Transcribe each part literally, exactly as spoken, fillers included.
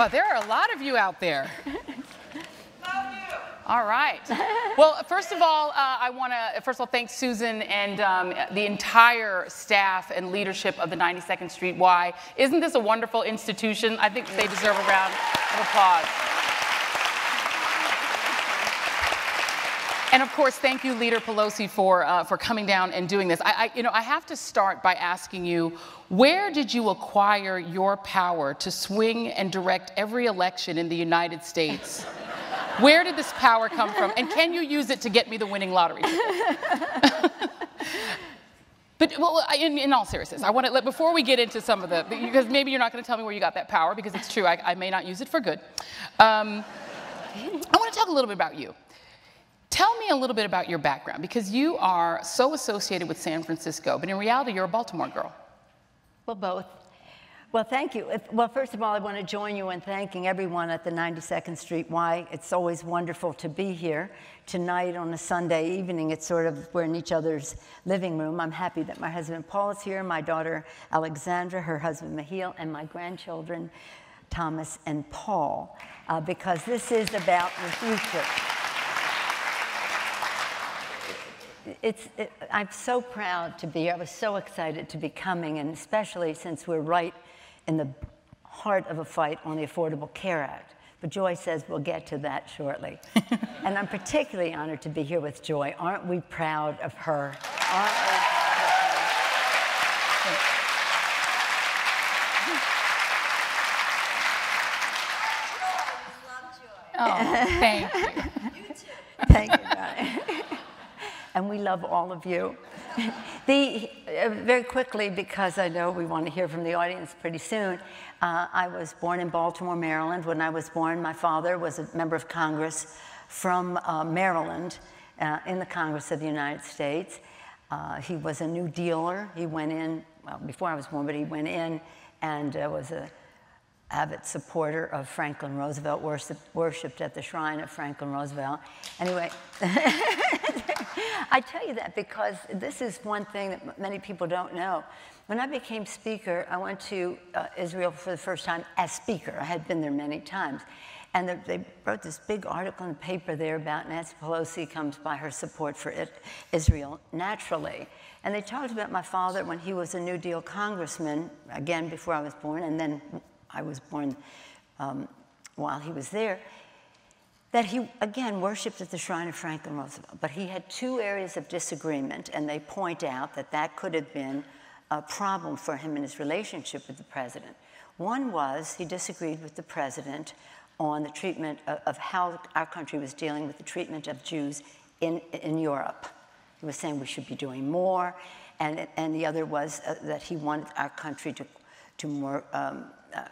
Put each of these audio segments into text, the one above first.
Well, there are a lot of you out there. All right. Well, first of all, uh, I want to first of all thank Susan and um, the entire staff and leadership of the ninety-second Street Y. Isn't this a wonderful institution? I think they deserve a round of applause. And of course, thank you, Leader Pelosi, for uh, for coming down and doing this. I, I, you know, I have to start by asking you, where did you acquire your power to swing and direct every election in the United States? Where did this power come from? And can you use it to get me the winning lottery? But well, in, in all seriousness, I want to let, before we get into some of the, because maybe you're not going to tell me where you got that power, because it's true, I, I may not use it for good. Um, I want to talk a little bit about you. Tell me a little bit about your background, because you are so associated with San Francisco, but in reality, you're a Baltimore girl. Well, both. Well, thank you. If, well, first of all, I want to join you in thanking everyone at the ninety-second Street Y. It's always wonderful to be here tonight on a Sunday evening. It's sort of, we're in each other's living room. I'm happy that my husband Paul is here, my daughter Alexandra, her husband Mahil, and my grandchildren Thomas and Paul, uh, because this is about the future. It's, it, I'm so proud to be here. I was so excited to be coming, and especially since we're right in the heart of a fight on the Affordable Care Act. But Joy says we'll get to that shortly. And I'm particularly honored to be here with Joy. Aren't we proud of her? Aren't we proud of her? Oh, thank you. You too. Thank you, Joy. And we love all of you. The, uh, very quickly, because I know we want to hear from the audience pretty soon, uh, I was born in Baltimore, Maryland. When I was born, my father was a member of Congress from uh, Maryland uh, in the Congress of the United States. Uh, he was a New Dealer. He went in, well, before I was born, but he went in and uh, was an avid supporter of Franklin Roosevelt, worship, worshipped at the shrine of Franklin Roosevelt. Anyway. I tell you that because this is one thing that many people don't know. When I became speaker, I went to uh, Israel for the first time as speaker. I had been there many times. And the, they wrote this big article in the paper there about Nancy Pelosi comes by her support for it, Israel naturally. And they talked about my father when he was a New Deal congressman, again, before I was born, and then I was born um, while he was there. That he, again, worshipped at the shrine of Franklin Roosevelt. But he had two areas of disagreement, and they point out that that could have been a problem for him in his relationship with the president. One was he disagreed with the president on the treatment of, of how our country was dealing with the treatment of Jews in, in Europe. He was saying we should be doing more, and, and the other was uh, that he wanted our country to, to more um, uh,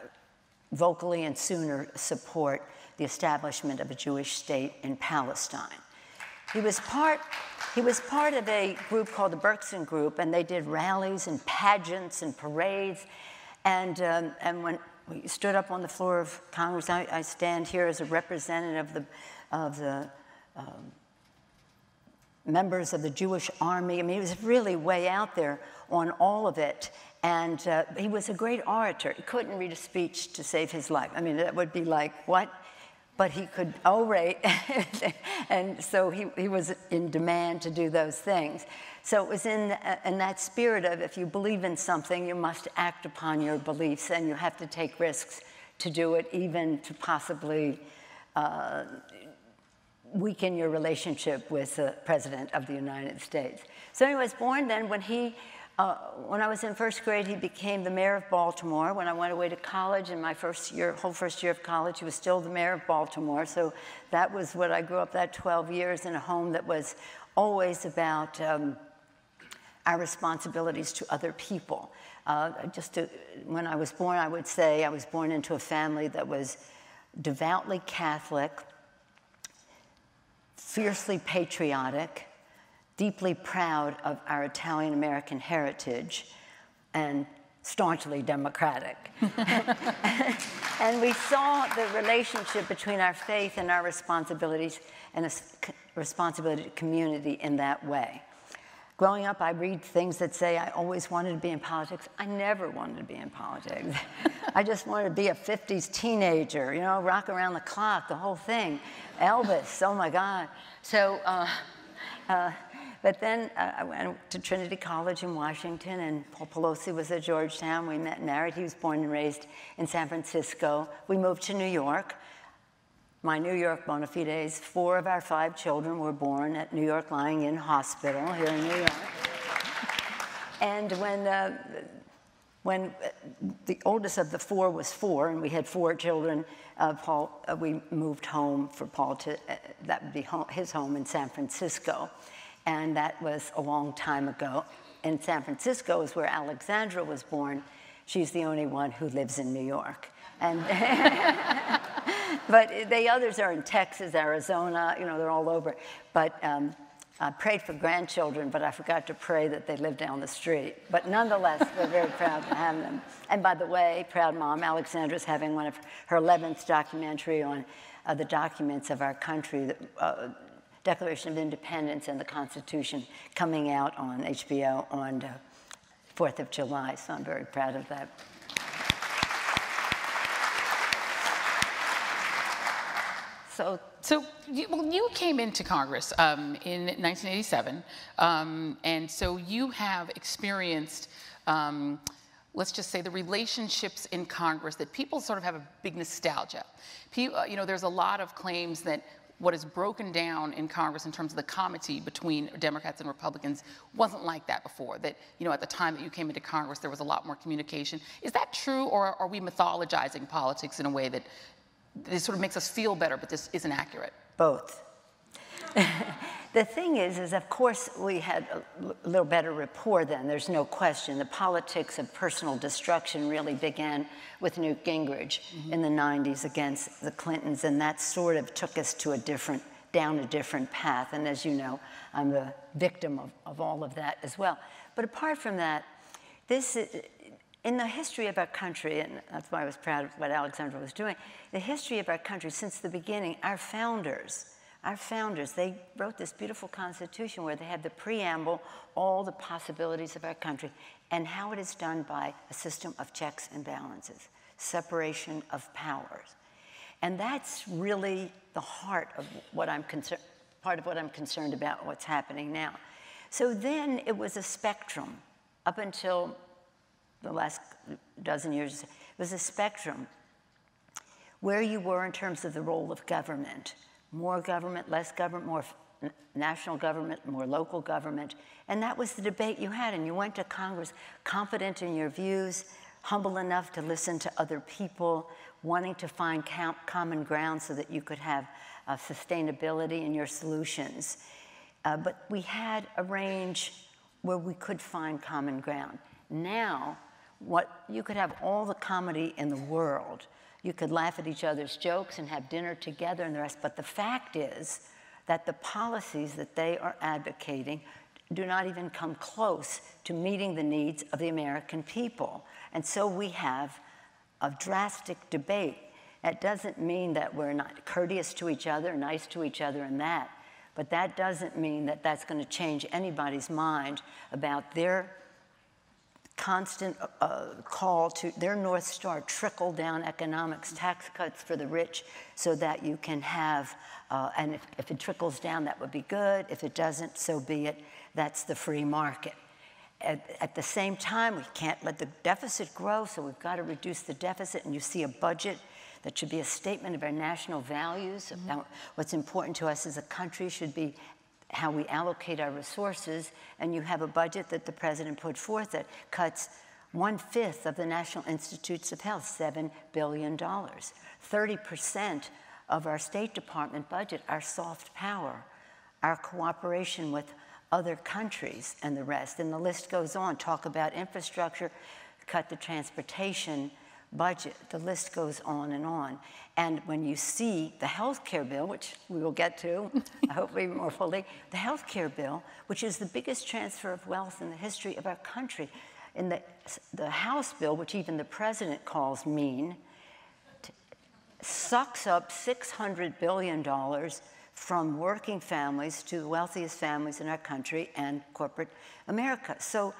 vocally and sooner support the establishment of a Jewish state in Palestine. He was part, he was part of a group called the Berkson Group, and they did rallies and pageants and parades. And, um, and when we stood up on the floor of Congress, I, I stand here as a representative of the, of the um, members of the Jewish army. I mean, he was really way out there on all of it. And uh, he was a great orator. He couldn't read a speech to save his life. I mean, that would be like, what? But he could orate, and so he, he was in demand to do those things. So it was in, in that spirit of if you believe in something, you must act upon your beliefs, and you have to take risks to do it, even to possibly uh, weaken your relationship with the President of the United States. So he was born then when he, uh, when I was in first grade, he became the mayor of Baltimore. When I went away to college, in my first year, whole first year of college, he was still the mayor of Baltimore. So that was what I grew up that twelve years in a home that was always about um, our responsibilities to other people. Uh, just to, when I was born, I would say I was born into a family that was devoutly Catholic, fiercely patriotic, deeply proud of our Italian-American heritage, and staunchly democratic. And we saw the relationship between our faith and our responsibilities and a responsibility to community in that way. Growing up, I read things that say I always wanted to be in politics. I never wanted to be in politics. I just wanted to be a fifties teenager, you know, rock around the clock, the whole thing. Elvis, oh my God. So, uh, uh, but then uh, I went to Trinity College in Washington, and Paul Pelosi was at Georgetown. We met and married. He was born and raised in San Francisco. We moved to New York. My New York bona fides, four of our five children were born at New York Lying In Hospital here in New York. And when, uh, when the oldest of the four was four, and we had four children, uh, Paul, uh, we moved home for Paul to, uh, that would be home, his home in San Francisco. And that was a long time ago. And San Francisco is where Alexandra was born. She's the only one who lives in New York. And but the others are in Texas, Arizona, you know, they're all over. But um, I prayed for grandchildren, but I forgot to pray that they live down the street. But nonetheless, we're very proud to have them. And by the way, proud mom, Alexandra's having one of her eleventh documentary on uh, the documents of our country, the uh, Declaration of Independence and the Constitution, coming out on H B O on the fourth of July. So I'm very proud of that. So, so you, well, you came into Congress um, in nineteen eighty-seven, um, and so you have experienced, um, let's just say, the relationships in Congress that people sort of have a big nostalgia. People, you know, there's a lot of claims that what is broken down in Congress in terms of the comity between Democrats and Republicans wasn't like that before, that, you know, at the time that you came into Congress, there was a lot more communication. Is that true, or are we mythologizing politics in a way that this sort of makes us feel better, but this isn't accurate? Both. The thing is, is of course we had a little better rapport then, there's no question. The politics of personal destruction really began with Newt Gingrich mm-hmm. in the nineties against the Clintons, and that sort of took us to a different, down a different path. And as you know, I'm the victim of, of all of that as well. But apart from that, this is, in the history of our country, and that's why I was proud of what Alexandra was doing, the history of our country since the beginning, our founders, our founders, they wrote this beautiful Constitution where they had the preamble, all the possibilities of our country, and how it is done by a system of checks and balances, separation of powers. And that's really the heart of what I'm concerned, part of what I'm concerned about what's happening now. So then it was a spectrum up until the last dozen years, it was a spectrum where you were in terms of the role of government. More government, less government, more national government, more local government. And that was the debate you had. And you went to Congress confident in your views, humble enough to listen to other people, wanting to find common ground so that you could have uh, sustainability in your solutions. Uh, but we had a range where we could find common ground. Now, what you could have all the comedy in the world. You could laugh at each other's jokes and have dinner together and the rest. But the fact is that the policies that they are advocating do not even come close to meeting the needs of the American people. And so we have a drastic debate. That doesn't mean that we're not courteous to each other, nice to each other and that. But that doesn't mean that that's going to change anybody's mind about their constant uh, call to their North Star, trickle down economics, tax cuts for the rich so that you can have, uh, and if, if it trickles down, that would be good. If it doesn't, so be it. That's the free market. At, at the same time, we can't let the deficit grow, so we've got to reduce the deficit. And you see a budget that should be a statement of our national values, mm-hmm. about what's important to us as a country should be how we allocate our resources, and you have a budget that the president put forth that cuts one-fifth of the National Institutes of Health, seven billion dollars. thirty percent of our State Department budget, our soft power, our cooperation with other countries and the rest, and the list goes on. Talk about infrastructure, cut the transportation budget, the list goes on and on. And when you see the health care bill, which we will get to, hopefully more fully, the health care bill, which is the biggest transfer of wealth in the history of our country, in the, the House bill, which even the president calls mean, sucks up six hundred billion dollars from working families to the wealthiest families in our country and corporate America. So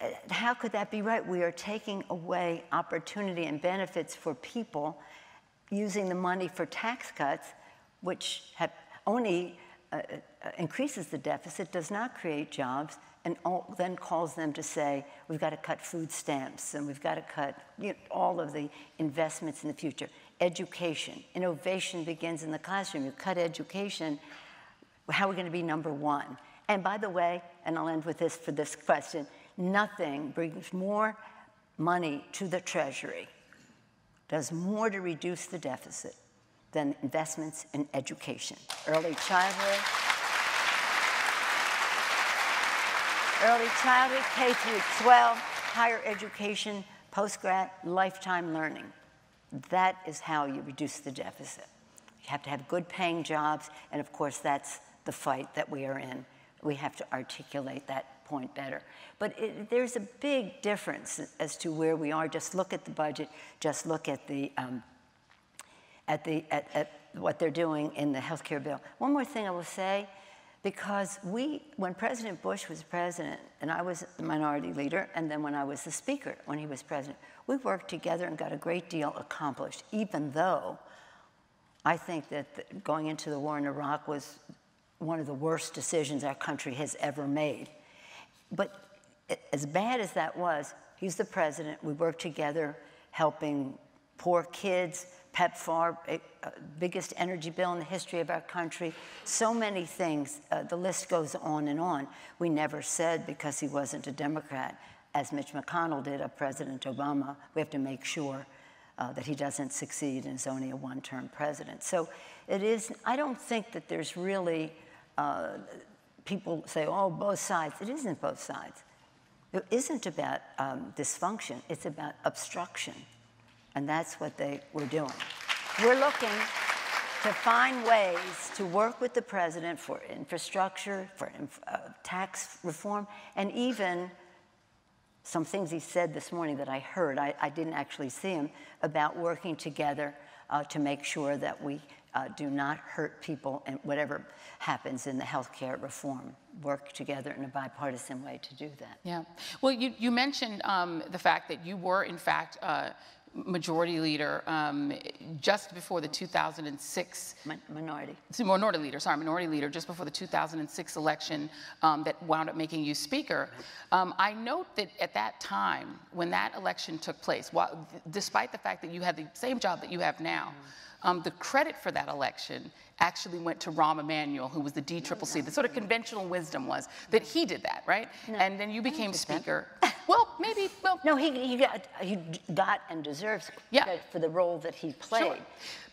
uh, how could that be right? We are taking away opportunity and benefits for people using the money for tax cuts, which have only uh, increases the deficit, does not create jobs, and all, then calls them to say, we've got to cut food stamps, and we've got to cut you know, all of the investments in the future. Education, innovation begins in the classroom. You cut education, how are we going to be number one? And by the way, and I'll end with this for this question, nothing brings more money to the Treasury, does more to reduce the deficit than investments in education, early childhood, early childhood, K through twelve, higher education, post-grad, lifetime learning. That is how you reduce the deficit. You have to have good paying jobs, and of course that's the fight that we are in. We have to articulate that point better. But it, there's a big difference as to where we are. Just look at the budget, just look at the, um, at, the at, at what they're doing in the health care bill. One more thing I will say, because we, when President Bush was president, and I was the minority leader, and then when I was the speaker, when he was president, we worked together and got a great deal accomplished, even though I think that the, going into the war in Iraq was one of the worst decisions our country has ever made. But as bad as that was, he's the president. We worked together helping poor kids, PEPFAR, uh, biggest energy bill in the history of our country, so many things. Uh, the list goes on and on. We never said, because he wasn't a Democrat, as Mitch McConnell did of President Obama, we have to make sure uh, that he doesn't succeed and is only a one-term president. So it is, I don't think that there's really, uh, people say, oh, both sides. It isn't both sides. It isn't about um, dysfunction. It's about obstruction. And that's what they were doing. We're looking to find ways to work with the president for infrastructure, for inf uh, tax reform, and even some things he said this morning that I heard, I, I didn't actually see him, about working together uh, to make sure that we uh, do not hurt people and whatever happens in the healthcare reform. Work together in a bipartisan way to do that. Yeah. Well, you, you mentioned um, the fact that you were, in fact, uh, majority leader um, just before the two thousand six minority minority leader sorry minority leader just before the two thousand six election um, that wound up making you speaker. um, I note that at that time when that election took place, while, despite the fact that you had the same job that you have now, um, the credit for that election actually went to Rahm Emanuel, who was the D C C C. The sort of conventional wisdom was that he did that, right? No, and then you became speaker. Well, maybe, well. No, he, he, got, he got and deserves yeah. credit for the role that he played. Sure.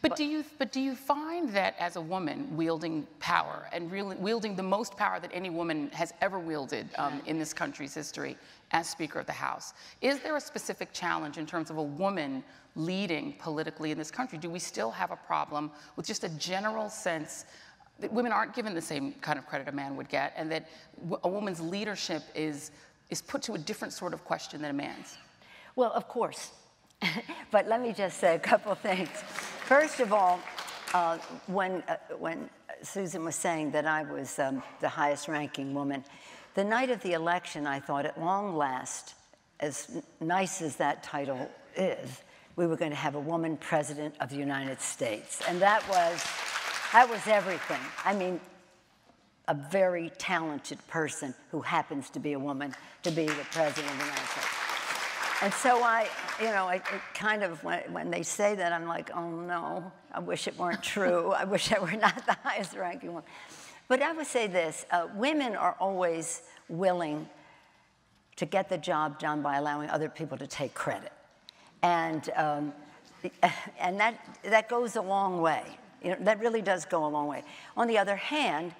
But, but, do you, but do you find that as a woman wielding power and really wielding the most power that any woman has ever wielded um, in this country's history as Speaker of the House, is there a specific challenge in terms of a woman leading politically in this country? Do we still have a problem with just a general sense that women aren't given the same kind of credit a man would get, and that w a woman's leadership is, is put to a different sort of question than a man's? Well, of course. But let me just say a couple things. First of all, uh, when, uh, when Susan was saying that I was um, the highest ranking woman, the night of the election, I thought at long last, as nice as that title is, we were going to have a woman president of the United States. And that was, that was everything. I mean, a very talented person who happens to be a woman to be the president of the United States. And so I, you know, I kind of, when, when they say that, I'm like, oh no, I wish it weren't true. I wish I were not the highest ranking woman. But I would say this, uh, women are always willing to get the job done by allowing other people to take credit. And, um, and that, that goes a long way. You know, that really does go a long way. On the other hand,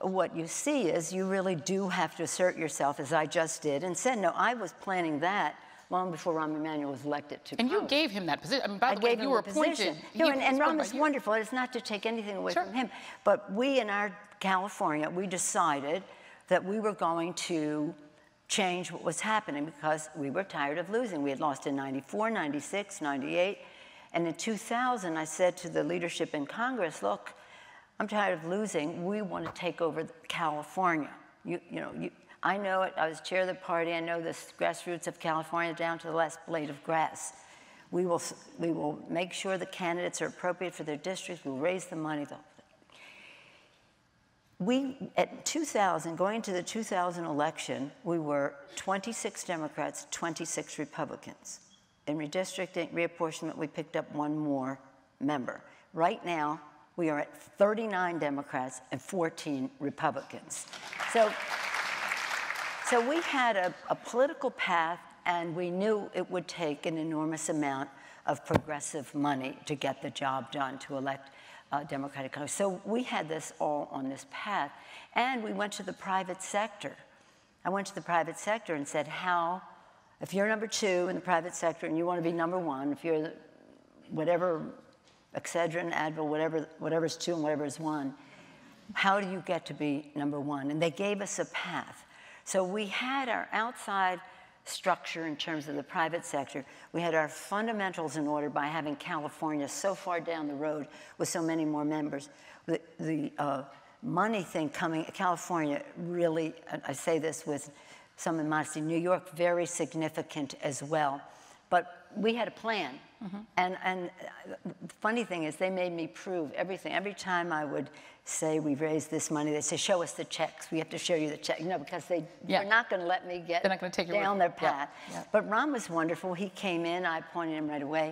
what you see is you really do have to assert yourself, as I just did, and said, no, I was planning that long before Rahm Emanuel was elected to Congress. And you gave him that position. I mean, by the way, you were appointed. No, and, and Rahm is wonderful. It's not to take anything away from him. But we in our California, we decided that we were going to change what was happening because we were tired of losing. We had lost in ninety-four, ninety-six, ninety-eight. And in two thousand, I said to the leadership in Congress, look, I'm tired of losing. We want to take over California. You, you know, you, I know it. I was chair of the party. I know the grassroots of California down to the last blade of grass. We will, we will make sure the candidates are appropriate for their districts. We'll raise the money, though. We, at two thousand, going to the two thousand election, we were twenty-six Democrats, twenty-six Republicans. In redistricting, reapportionment, we picked up one more member. Right now, we are at thirty-nine Democrats and fourteen Republicans. So, so we had a, a political path, and we knew it would take an enormous amount of progressive money to get the job done, to elect Uh, Democratic Congress. So we had this all on this path, and we went to the private sector. I went to the private sector and said, how, if you're number two in the private sector and you want to be number one, if you're the, whatever, Excedrin, Advil, whatever, whatever's two and whatever's one, how do you get to be number one? And they gave us a path. So we had our outside structure in terms of the private sector. We had our fundamentals in order by having California so far down the road with so many more members. The, the uh, money thing coming, California really, I say this with some immodesty, New York very significant as well. But we had a plan. Mm-hmm. And, and the funny thing is they made me prove everything. Every time I would say we've raised this money, they say, show us the checks. We have to show you the check. You know, because they, yeah. they're not going to let me get they're not gonna take your down their path. Yeah. Yeah. But Rahm was wonderful. He came in. I appointed him right away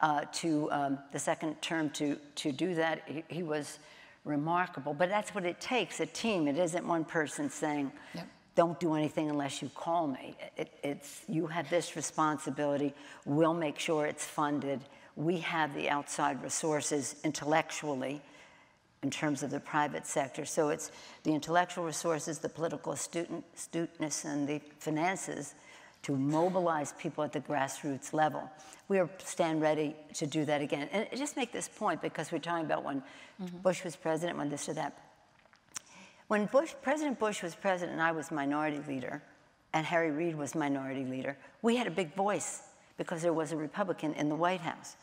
uh, to um, the second term to, to do that. He, he was remarkable. But that's what it takes, a team. It isn't one person saying, yep. don't do anything unless you call me. It, it's, you have this responsibility. We'll make sure it's funded. We have the outside resources intellectually in terms of the private sector. So it's the intellectual resources, the political astute, astuteness, and the finances to mobilize people at the grassroots level. We are stand ready to do that again. And just make this point, because we're talking about when mm-hmm. Bush was president, when this or that. When Bush, President Bush was president and I was minority leader, and Harry Reid was minority leader, we had a big voice because there was a Republican in the White House.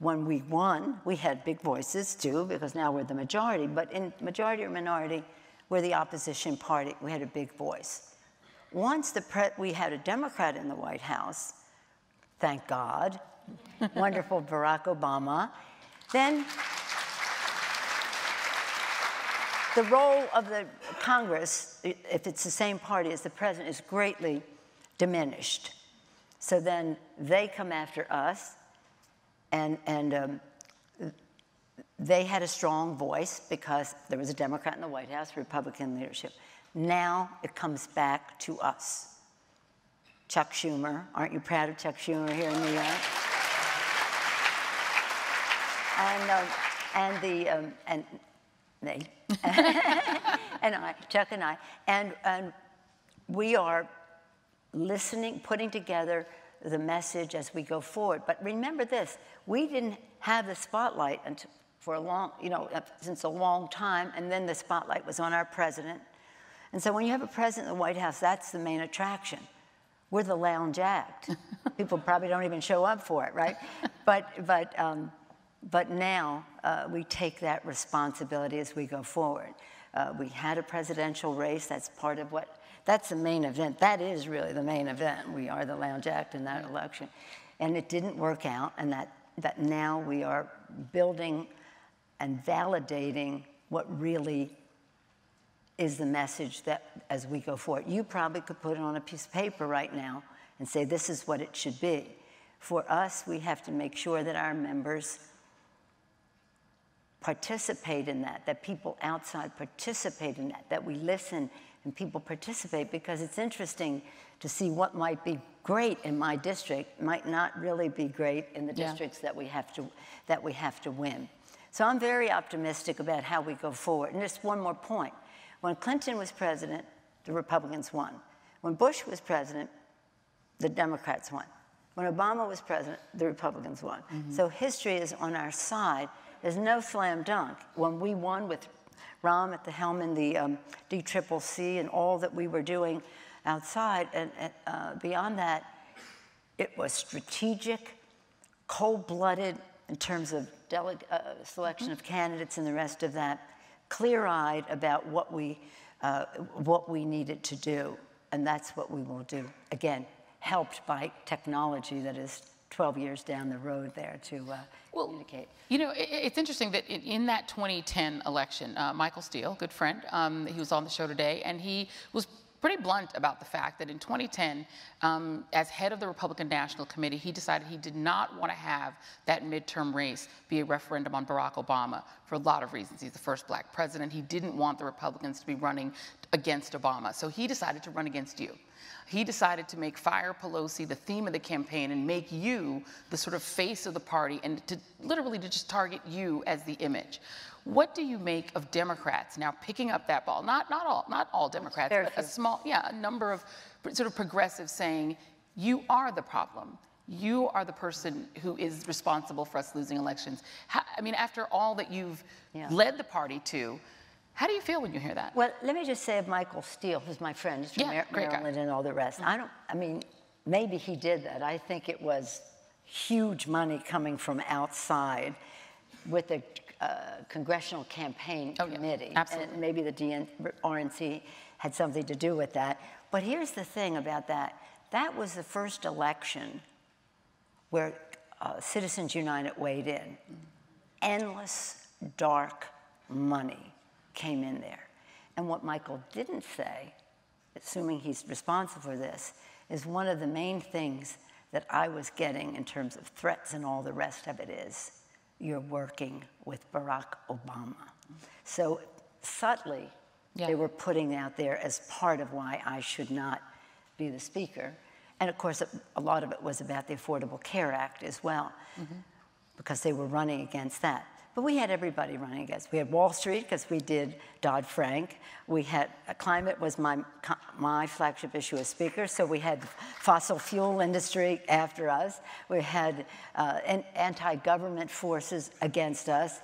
When we won, we had big voices too, because now we're the majority, but in majority or minority, we're the opposition party. We had a big voice. Once the pre we had a Democrat in the White House, thank God, wonderful Barack Obama, then the role of the Congress, if it's the same party as the president, is greatly diminished. So then they come after us, and, and um, they had a strong voice because there was a Democrat in the White House, Republican leadership. Now it comes back to us. Chuck Schumer, aren't you proud of Chuck Schumer here in New York? And, um, and the, um, and, They and I, Chuck and I, and, and we are listening, putting together the message as we go forward. But remember this, we didn't have the spotlight until for a long, you know, since a long time, and then the spotlight was on our president. And so when you have a president in the White House, that's the main attraction. We're the lounge act. People probably don't even show up for it, right? But, but, um, But now uh, we take that responsibility as we go forward. Uh, we had a presidential race. That's part of what, that's the main event. That is really the main event. We are the lounge act in that election. And it didn't work out, and that, that now we are building and validating what really is the message that as we go forward. You probably could put it on a piece of paper right now and say, this is what it should be. For us, we have to make sure that our members participate in that, that people outside participate in that, that we listen and people participate, because it's interesting to see what might be great in my district might not really be great in the yeah. districts that we have to that we have to win. So I'm very optimistic about how we go forward. And just one more point. When Clinton was president, the Republicans won. When Bush was president, the Democrats won. When Obama was president, the Republicans won. Mm-hmm. So history is on our side. There's no slam dunk. When we won with Rahm at the helm and the um, D C C C and all that we were doing outside and uh, beyond that, it was strategic, cold-blooded in terms of delegate, uh, selection mm-hmm. of candidates and the rest of that. clear-eyed about what we, uh, what we needed to do, and that's what we will do. Again, helped by technology that is twelve years down the road there to uh, well, communicate. You know, it, it's interesting that in, in that twenty ten election, uh, Michael Steele, good friend, um, he was on the show today, and he was pretty blunt about the fact that in twenty ten, um, as head of the Republican National Committee, he decided he did not want to have that midterm race be a referendum on Barack Obama for a lot of reasons. He's the first black president. He didn't want the Republicans to be running against Obama. So he decided to run against you. He decided to make Fire Pelosi the theme of the campaign and make you the sort of face of the party and to literally to just target you as the image. What do you make of Democrats now picking up that ball? Not, not, all, not all Democrats, but a small, yeah, a number of sort of progressives saying, you are the problem. You are the person who is responsible for us losing elections. How, I mean, after all that you've yeah. led the party to, how do you feel when you hear that? Well, let me just say of Michael Steele, who's my friend, he's from yeah, Maryland and all the rest. I don't, I mean, maybe he did that. I think it was huge money coming from outside with the uh, Congressional Campaign oh, Committee. Yeah, absolutely. And maybe the D N R N C had something to do with that. But here's the thing about that. That was the first election where uh, Citizens United weighed in. Endless dark money came in there. And what Michael didn't say, assuming he's responsible for this, is one of the main things that I was getting in terms of threats and all the rest of it is, you're working with Barack Obama. So subtly, yeah. they were putting out there as part of why I should not be the speaker. And of course, a lot of it was about the Affordable Care Act as well, mm-hmm. because they were running against that. But we had everybody running against. We had Wall Street, because we did Dodd-Frank. We had uh, climate was my, my flagship issue as speaker, so we had fossil fuel industry after us. We had uh, an anti-government forces against us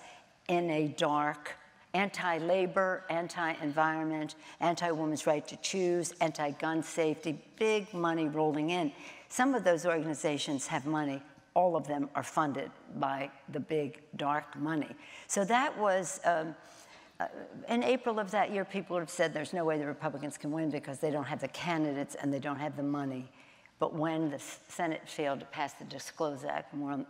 in a dark, anti-labor, anti-environment, anti-women's right to choose, anti-gun safety, big money rolling in. Some of those organizations have money. All of them are funded by the big dark money. So that was, um, uh, in April of that year, people would have said there's no way the Republicans can win because they don't have the candidates and they don't have the money. But when the Senate failed to pass the Disclose Act, more, you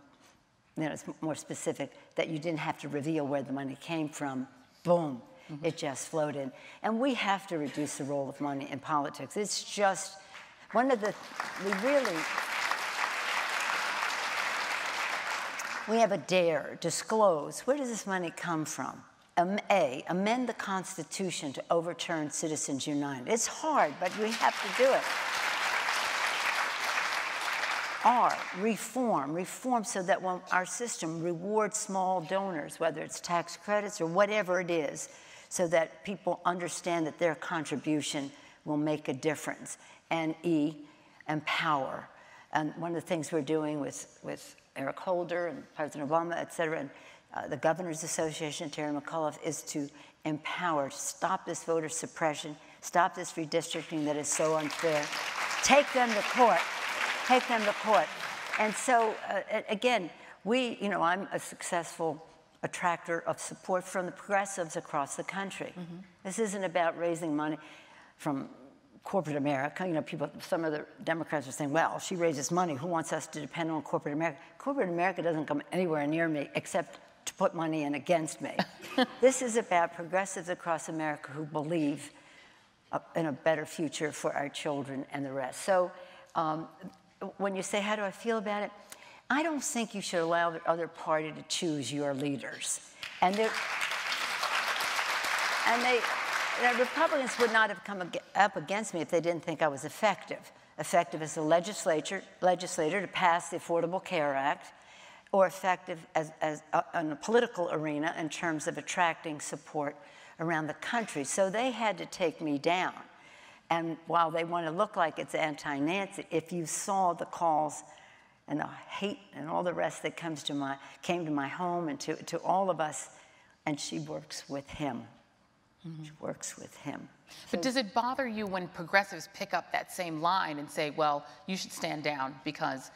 know, it's more specific, that you didn't have to reveal where the money came from, boom, mm-hmm. it just flowed in. And we have to reduce the role of money in politics. It's just one of the, we really, we have a dare, disclose, where does this money come from? Um, a, amend the Constitution to overturn Citizens United. It's hard, but we have to do it. R, reform, reform so that when our system rewards small donors, whether it's tax credits or whatever it is, so that people understand that their contribution will make a difference. And E, empower. And one of the things we're doing with, with Eric Holder and President Obama, et cetera, and uh, the Governors Association, Terry McAuliffe, is to empower, stop this voter suppression, stop this redistricting that is so unfair. Take them to court, take them to court. And so, uh, again, we, you know, I'm a successful attractor of support from the progressives across the country. Mm-hmm. This isn't about raising money from corporate America. You know, people, some of the Democrats are saying, well, she raises money. Who wants us to depend on corporate America? Corporate America doesn't come anywhere near me except to put money in against me. This is about progressives across America who believe in a better future for our children and the rest. So um, when you say, how do I feel about it? I don't think you should allow the other party to choose your leaders. And they're, and they, The Republicans would not have come up against me if they didn't think I was effective. Effective as a legislature, legislator to pass the Affordable Care Act, or effective as, as a, in the political arena in terms of attracting support around the country. So they had to take me down. And while they want to look like it's anti-Nancy, if you saw the calls and the hate and all the rest that comes to my, came to my home and to, to all of us, and she works with him. She works with him. But so, does it bother you when progressives pick up that same line and say, well, you should stand down because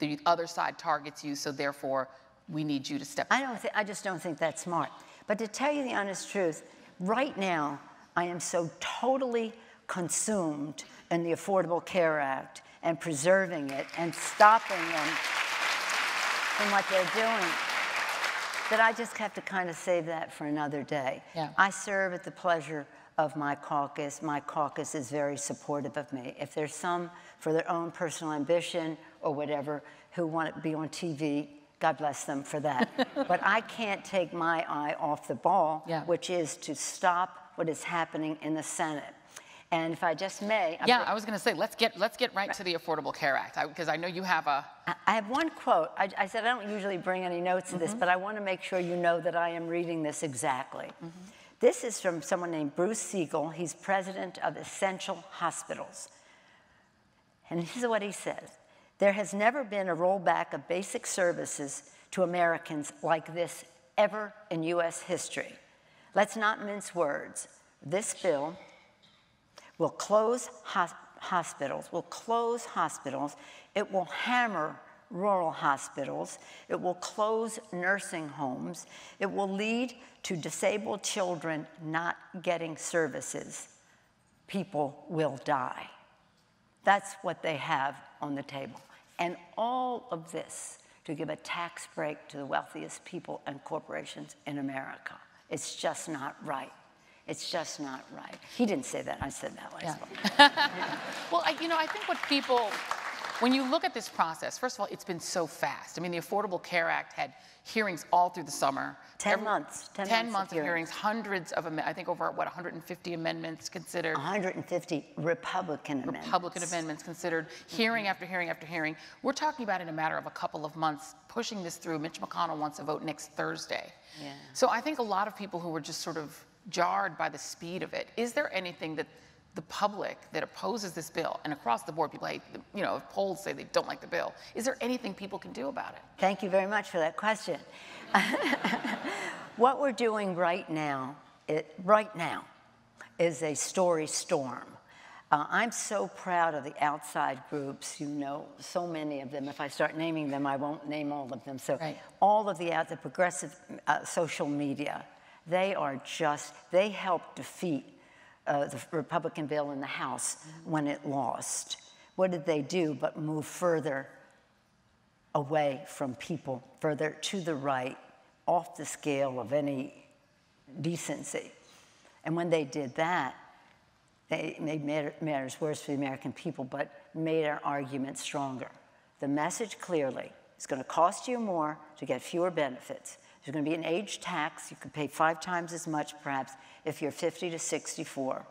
the other side targets you, so therefore we need you to step I don't. I just don't think that's smart. But to tell you the honest truth, Right now, I am so totally consumed in the Affordable Care Act and preserving it and stopping them from what they're doing, that I just have to kind of save that for another day. Yeah. I serve at the pleasure of my caucus. My caucus is very supportive of me. If there's some, for their own personal ambition or whatever, who want to be on T V, God bless them for that. But I can't take my eye off the ball, yeah. which is to stop what is happening in the Senate. And if I just may, yeah, I, I was going to say let's get let's get right, right to the Affordable Care Act, because I, I know you have a. I have one quote. I, I said I don't usually bring any notes mm-hmm. of this, but I want to make sure you know that I am reading this exactly. Mm-hmm. This is from someone named Bruce Siegel. He's president of Essential Hospitals, and this is what he says: "There has never been a rollback of basic services to Americans like this ever in U S history. Let's not mince words. This bill." Will close hosp hospitals, will close hospitals, it will hammer rural hospitals, it will close nursing homes, it will lead to disabled children not getting services. People will die. That's what they have on the table. And all of this to give a tax break to the wealthiest people and corporations in America. It's just not right. It's just not right. He didn't say that. I said that last yeah. Well, I, you know, I think what people, when you look at this process, first of all, it's been so fast. I mean, the Affordable Care Act had hearings all through the summer. Ten Every, months. Ten, ten months, months of hearings. hearings. Hundreds of, I think over, what, one hundred fifty amendments considered. one hundred fifty Republican amendments. Republican amendments considered. Hearing mm-hmm. after hearing after hearing. We're talking about in a matter of a couple of months, pushing this through. Mitch McConnell wants a vote next Thursday. Yeah. So I think a lot of people who were just sort of jarred by the speed of it. Is there anything that the public that opposes this bill, and across the board people hate, you know, polls say they don't like the bill, is there anything people can do about it? Thank you very much for that question. What we're doing right now, it, right now, is a story storm. Uh, I'm so proud of the outside groups, you know, so many of them. If I start naming them, I won't name all of them. So right. all of the, the progressive uh, social media, they are just, they helped defeat uh, the Republican bill in the House when it lost. What did they do but move further away from people, further to the right, off the scale of any decency? And when they did that, they made matters worse for the American people, but made our argument stronger. The message clearly, it's going to cost you more to get fewer benefits. There's going to be an age tax. You could pay five times as much, perhaps, if you're fifty to sixty-four.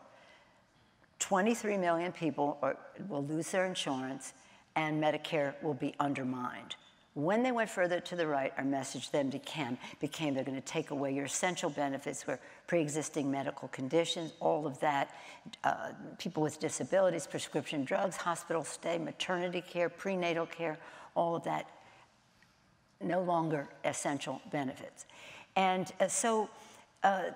twenty-three million people are, will lose their insurance, and Medicare will be undermined. When they went further to the right, our message then became, became they're going to take away your essential benefits, where pre-existing medical conditions, all of that, uh, people with disabilities, prescription drugs, hospital stay, maternity care, prenatal care, all of that. No longer essential benefits. And uh, so uh,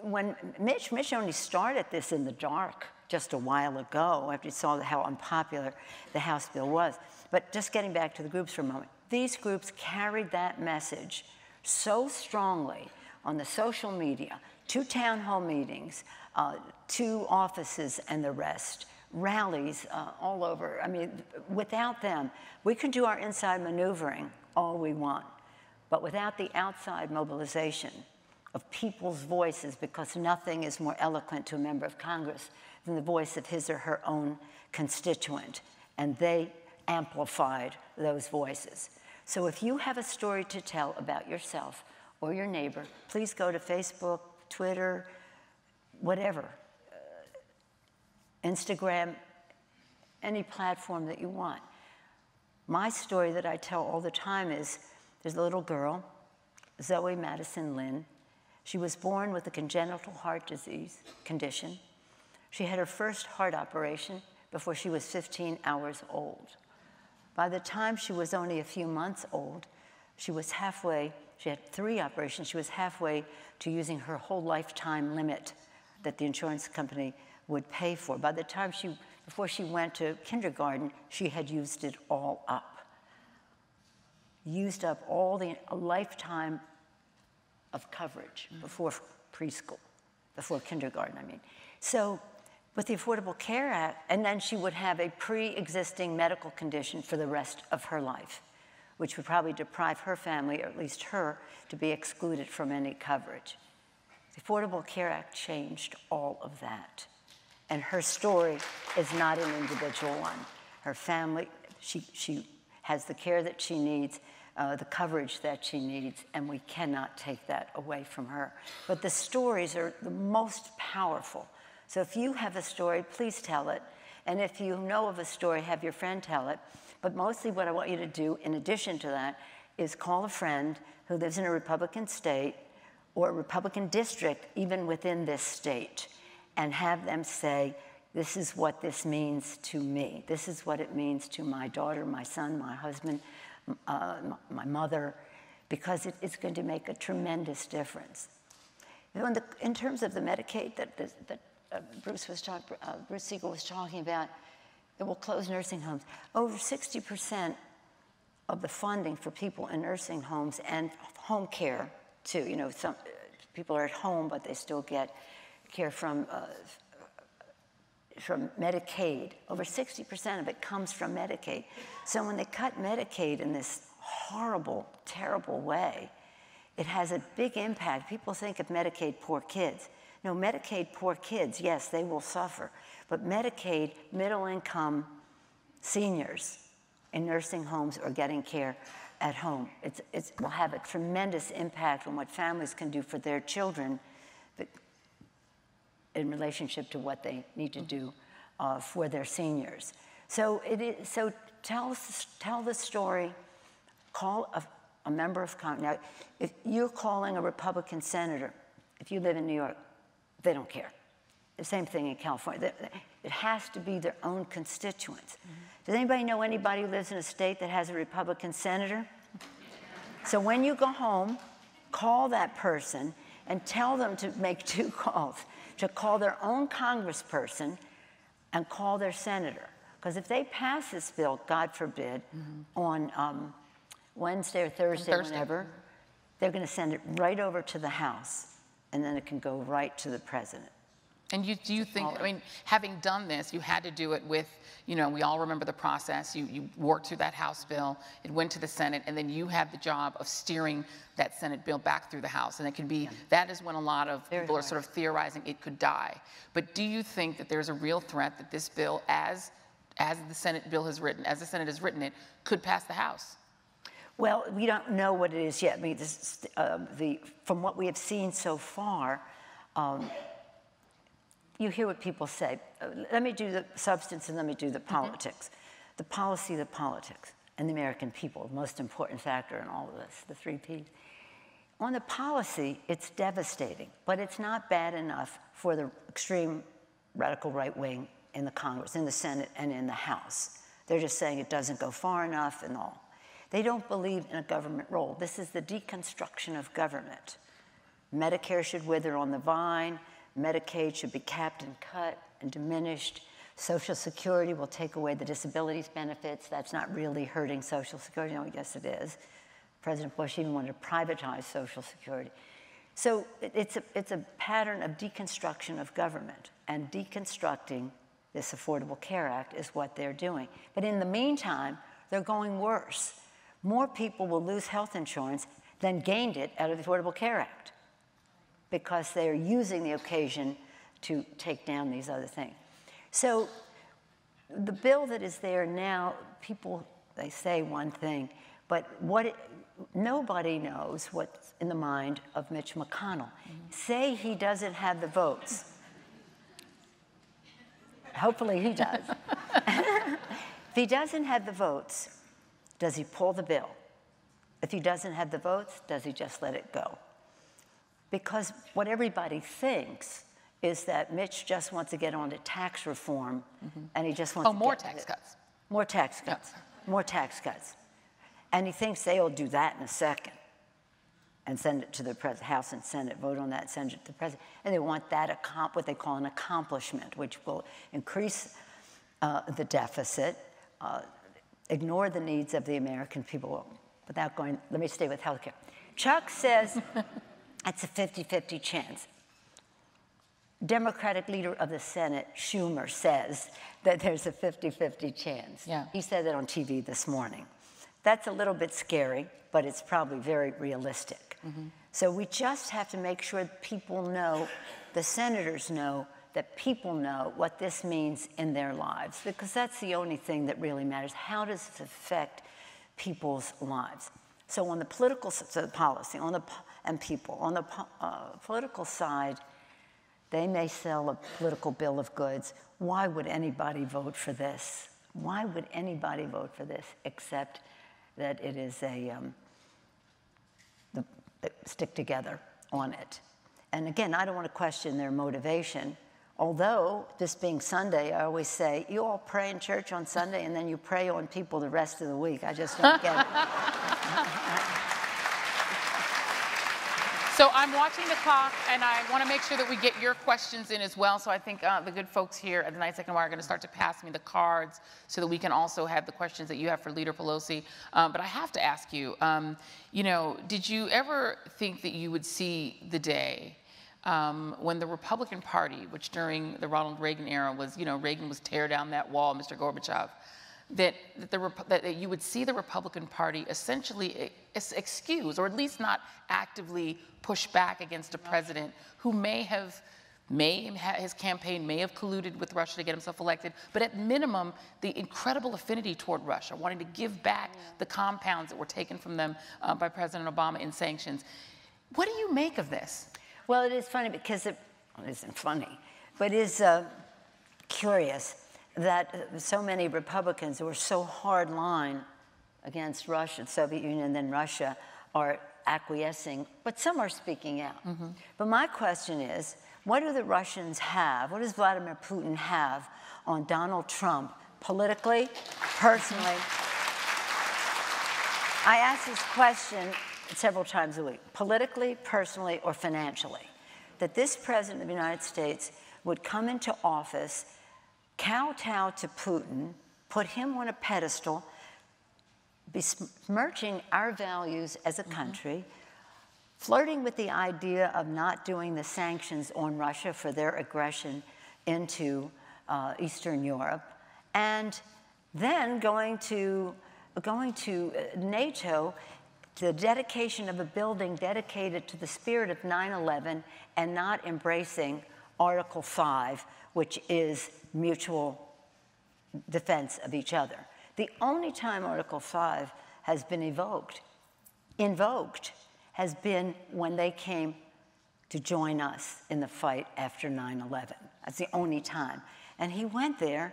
when Mitch, Mitch only started this in the dark just a while ago after he saw how unpopular the House bill was. But just getting back to the groups for a moment, these groups carried that message so strongly on the social media, to town hall meetings, uh, to offices and the rest, rallies uh, all over. I mean, without them, we could do our inside maneuvering all we want. But without the outside mobilization of people's voices, because nothing is more eloquent to a member of Congress than the voice of his or her own constituent, and they amplified those voices. So if you have a story to tell about yourself or your neighbor, please go to Facebook, Twitter, whatever, uh, Instagram, any platform that you want. My story that I tell all the time is, there's a little girl, Zoe Madison Lynn. She was born with a congenital heart disease condition. She had her first heart operation before she was fifteen hours old. By the time she was only a few months old, she was halfway, she had three operations, she was halfway to using her whole lifetime limit that the insurance company would pay for. By the time she Before she went to kindergarten, she had used it all up. Used up all the a lifetime of coverage mm-hmm. before preschool. before kindergarten, I mean. So with the Affordable Care Act, and then she would have a pre-existing medical condition for the rest of her life, which would probably deprive her family, or at least her, to be excluded from any coverage. The Affordable Care Act changed all of that. And her story is not an individual one. Her family, she, she has the care that she needs, uh, the coverage that she needs, and we cannot take that away from her. But the stories are the most powerful. So if you have a story, please tell it. And if you know of a story, have your friend tell it. But mostly what I want you to do, in addition to that, is call a friend who lives in a Republican state or a Republican district, even within this state, and have them say, this is what this means to me. This is what it means to my daughter, my son, my husband, uh, my mother, because it, it's going to make a tremendous difference. You know, in, the, in terms of the Medicaid that, that uh, Bruce, was talk, uh, Bruce Siegel was talking about, it will close nursing homes. Over sixty percent of the funding for people in nursing homes and home care, too. You know, some people are at home, but they still get care from, uh, from Medicaid. Over sixty percent of it comes from Medicaid. So when they cut Medicaid in this horrible, terrible way, it has a big impact. People think of Medicaid poor kids. No, Medicaid poor kids, yes, they will suffer. But Medicaid middle-income seniors in nursing homes or getting care at home, it's, it's, it will have a tremendous impact on what families can do for their children but in relationship to what they need to do uh, for their seniors. So, it is, so tell, tell the story, call a, a member of Congress. Now, if you're calling a Republican senator, if you live in New York, they don't care. The same thing in California. It has to be their own constituents. Mm-hmm. Does anybody know anybody who lives in a state that has a Republican senator? So when you go home, call that person and tell them to make two calls, to call their own congressperson and call their senator. Because if they pass this bill, God forbid, mm-hmm. on um, Wednesday or Thursday, Thursday. whenever, they're going to send it right over to the House, and then it can go right to the president. And you, do you think, I mean, having done this, you had to do it with, you know, we all remember the process. You, you worked through that House bill, it went to the Senate, and then you have the job of steering that Senate bill back through the House. And it could be, yeah. that is when a lot of Very people hard. are sort of theorizing it could die. But do you think that there's a real threat that this bill, as, as the Senate bill has written, as the Senate has written it, could pass the House? Well, we don't know what it is yet. I mean, this, uh, the, from what we have seen so far, um, you hear what people say. Let me do the substance and let me do the politics. Mm-hmm. The policy, the politics, and the American people, the most important factor in all of this, the three Ps. On the policy, it's devastating, but it's not bad enough for the extreme radical right wing in the Congress, in the Senate, and in the House. They're just saying it doesn't go far enough and all. They don't believe in a government role. This is the deconstruction of government. Medicare should wither on the vine. Medicaid should be capped and cut and diminished. Social Security will take away the disabilities benefits. That's not really hurting Social Security. No, yes, it is. President Bush even wanted to privatize Social Security. So it's a, it's a pattern of deconstruction of government, and deconstructing this Affordable Care Act is what they're doing. But in the meantime, they're going worse. More people will lose health insurance than gained it out of the Affordable Care Act, because they are using the occasion to take down these other things. So the bill that is there now, people, they say one thing, but what it, nobody knows what's in the mind of Mitch McConnell. Mm-hmm. Say he doesn't have the votes. Hopefully he does. If he doesn't have the votes, does he pull the bill? If he doesn't have the votes, does he just let it go? Because what everybody thinks is that Mitch just wants to get on to tax reform, mm-hmm. and he just wants oh, to more get tax cuts. More tax cuts. No. More tax cuts. And he thinks they'll do that in a second and send it to the House and Senate, vote on that, send it to the president. And they want that, what they call an accomplishment, which will increase uh, the deficit, uh, ignore the needs of the American people. Without going, let me stay with healthcare. Chuck says... That's a fifty fifty chance. Democratic leader of the Senate, Schumer, says that there's a fifty fifty chance. Yeah. He said that on T V this morning. That's a little bit scary, but it's probably very realistic. Mm-hmm. So we just have to make sure people know, the senators know, that people know what this means in their lives, because that's the only thing that really matters. How does this affect people's lives? So on the political so the policy, on the and people on the uh, political side, they may sell a political bill of goods. Why would anybody vote for this? Why would anybody vote for this except that it is a um, the, the stick together on it? And again, I don't want to question their motivation. Although, this being Sunday, I always say, you all pray in church on Sunday and then you pray on people the rest of the week. I just don't get it. So I'm watching the clock, and I want to make sure that we get your questions in as well. So I think uh, the good folks here at the ninety-second Y are going to start to pass me the cards so that we can also have the questions that you have for Leader Pelosi. Um, but I have to ask you, um, you know, did you ever think that you would see the day Um, when the Republican Party, which during the Ronald Reagan era was, you know, Reagan was tear down that wall, Mister Gorbachev, that, that, the, that, that you would see the Republican Party essentially ex excuse, or at least not actively push back against a president who may have, may have, his campaign may have colluded with Russia to get himself elected, but at minimum, the incredible affinity toward Russia, wanting to give back the compounds that were taken from them uh, by President Obama in sanctions. What do you make of this? Well, it is funny because it, well, it isn't funny, but it is uh, curious that so many Republicans who are so hard-line against Russia, the Soviet Union, and then Russia are acquiescing, but some are speaking out. Mm-hmm. But my question is, what do the Russians have? What does Vladimir Putin have on Donald Trump politically, personally? I ask this question several times a week, politically, personally, or financially, that this president of the United States would come into office, kowtow to Putin, put him on a pedestal, besmirching our values as a country, mm-hmm. flirting with the idea of not doing the sanctions on Russia for their aggression into uh, Eastern Europe, and then going to, going to NATO, the dedication of a building dedicated to the spirit of nine eleven and not embracing Article five, which is mutual defense of each other. The only time Article five has been evoked, invoked, has been when they came to join us in the fight after nine eleven. That's the only time. And he went there,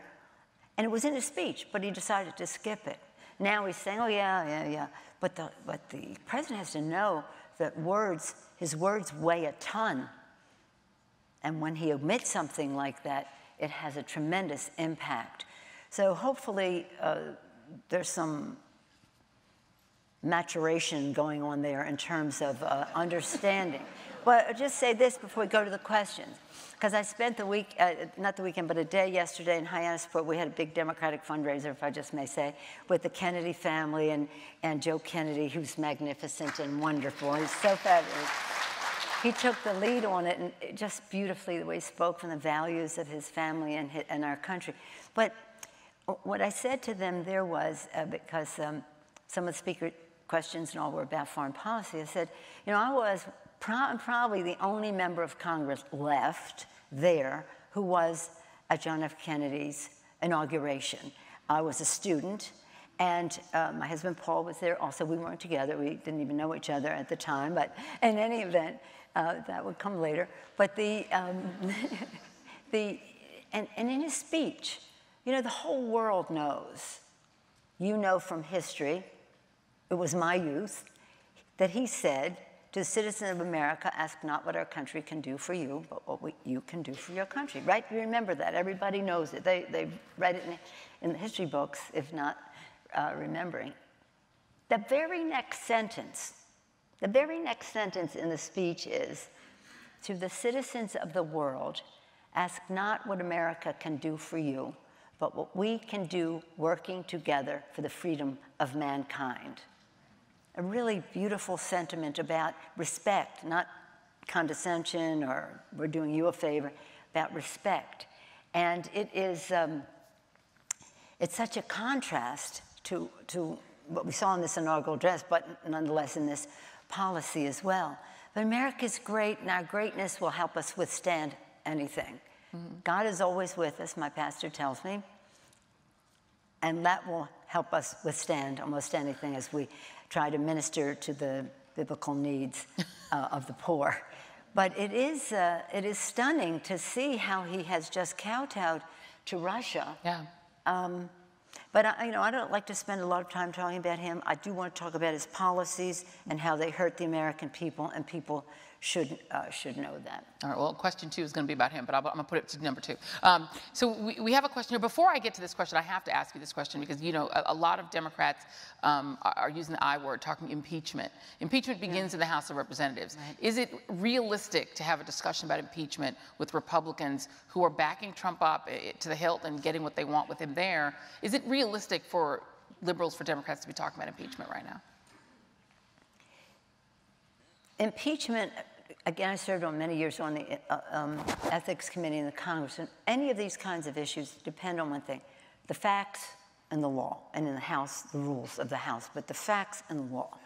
and it was in his speech, but he decided to skip it. Now he's saying, oh, yeah, yeah, yeah. But the, but the president has to know that words, his words weigh a ton. And when he omits something like that, it has a tremendous impact. So hopefully uh, there's some maturation going on there in terms of uh, understanding. Well, I'll just say this before we go to the questions, because I spent the week, uh, not the weekend, but a day yesterday in Hyannisport. We had a big Democratic fundraiser, if I just may say, with the Kennedy family and, and Joe Kennedy, who's magnificent and wonderful. He's so fabulous. He took the lead on it, and it just beautifully, the way he spoke from the values of his family and, his, and our country. But what I said to them there was, uh, because um, some of the speaker questions and all were about foreign policy, I said, you know, I was... I'm probably the only member of Congress left there who was at John F. Kennedy's inauguration. I was a student, and uh, my husband Paul was there also. We weren't together. We didn't even know each other at the time, but in any event, uh, that would come later. But the, um, the and, and in his speech, you know, the whole world knows, you know from history, it was my youth, that he said, to the citizen of America, ask not what our country can do for you, but what we, you can do for your country, right? You remember that. Everybody knows it. They, they've read it in, in the history books, if not uh, remembering. The very next sentence, the very next sentence in the speech is, to the citizens of the world, ask not what America can do for you, but what we can do working together for the freedom of mankind. A really beautiful sentiment about respect, not condescension or we're doing you a favor, that respect. And it is, um, it's such a contrast to, to what we saw in this inaugural address, but nonetheless in this policy as well. But America's great, and our greatness will help us withstand anything. Mm-hmm. God is always with us, my pastor tells me, and that will help us withstand almost anything as we try to minister to the biblical needs uh, of the poor. But it is, uh, it is stunning to see how he has just kowtowed to Russia. Yeah. Um, but I, you know, I don't like to spend a lot of time talking about him. I do want to talk about his policies and how they hurt the American people, and people should uh, should know that. All right. Well, question two is going to be about him, but I'm going to put it to number two. Um, so we, we have a question here. Before I get to this question, I have to ask you this question because you know a, a lot of Democrats um, are, are using the I word, talking impeachment. Impeachment begins yeah. in the House of Representatives. Right. Is it realistic to have a discussion about impeachment with Republicans who are backing Trump up to the hilt and getting what they want with him there? Is it realistic for liberals, for Democrats to be talking about impeachment right now? Impeachment, again, I served on many years on the uh, um, Ethics Committee in the Congress, and any of these kinds of issues depend on one thing, the facts and the law, and in the House, the rules of the House, but the facts and the law.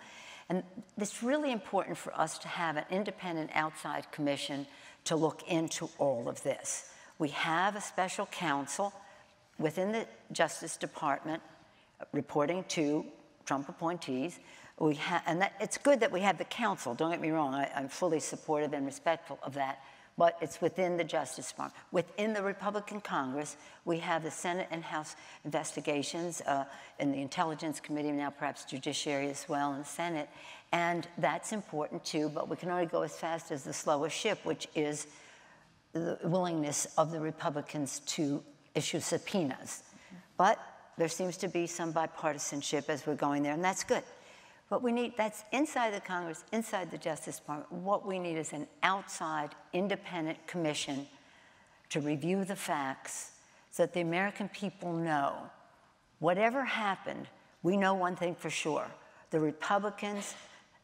And it's really important for us to have an independent outside commission to look into all of this. We have a special counsel within the Justice Department reporting to Trump appointees. We ha and that, it's good that we have the council, don't get me wrong, I, I'm fully supportive and respectful of that, but it's within the Justice Department. Within the Republican Congress, we have the Senate and House investigations uh, in the Intelligence Committee, now perhaps Judiciary as well in the Senate, and that's important too, but we can only go as fast as the slowest ship, which is the willingness of the Republicans to issue subpoenas. But there seems to be some bipartisanship as we're going there, and that's good. What we need, that's inside the Congress, inside the Justice Department. What we need is an outside, independent commission to review the facts so that the American people know whatever happened, we know one thing for sure. The Republicans,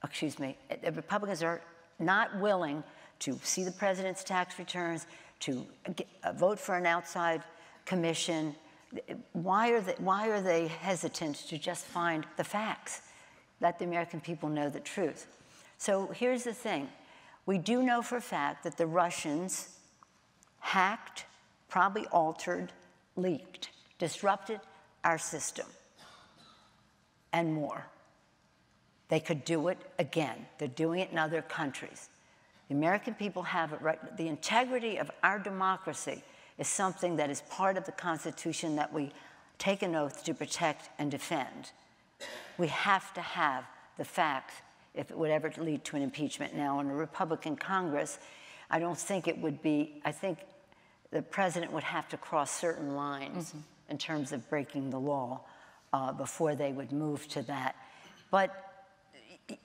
excuse me, the Republicans are not willing to see the president's tax returns, to get, uh, vote for an outside commission. Why are they, why are they hesitant to just find the facts? Let the American people know the truth. So here's the thing. We do know for a fact that the Russians hacked, probably altered, leaked, disrupted our system, and more. They could do it again. They're doing it in other countries. The American people have it right. The integrity of our democracy is something that is part of the Constitution that we take an oath to protect and defend. We have to have the facts if it would ever lead to an impeachment. Now, in a Republican Congress, I don't think it would be, I think the president would have to cross certain lines mm-hmm. in terms of breaking the law uh, before they would move to that. But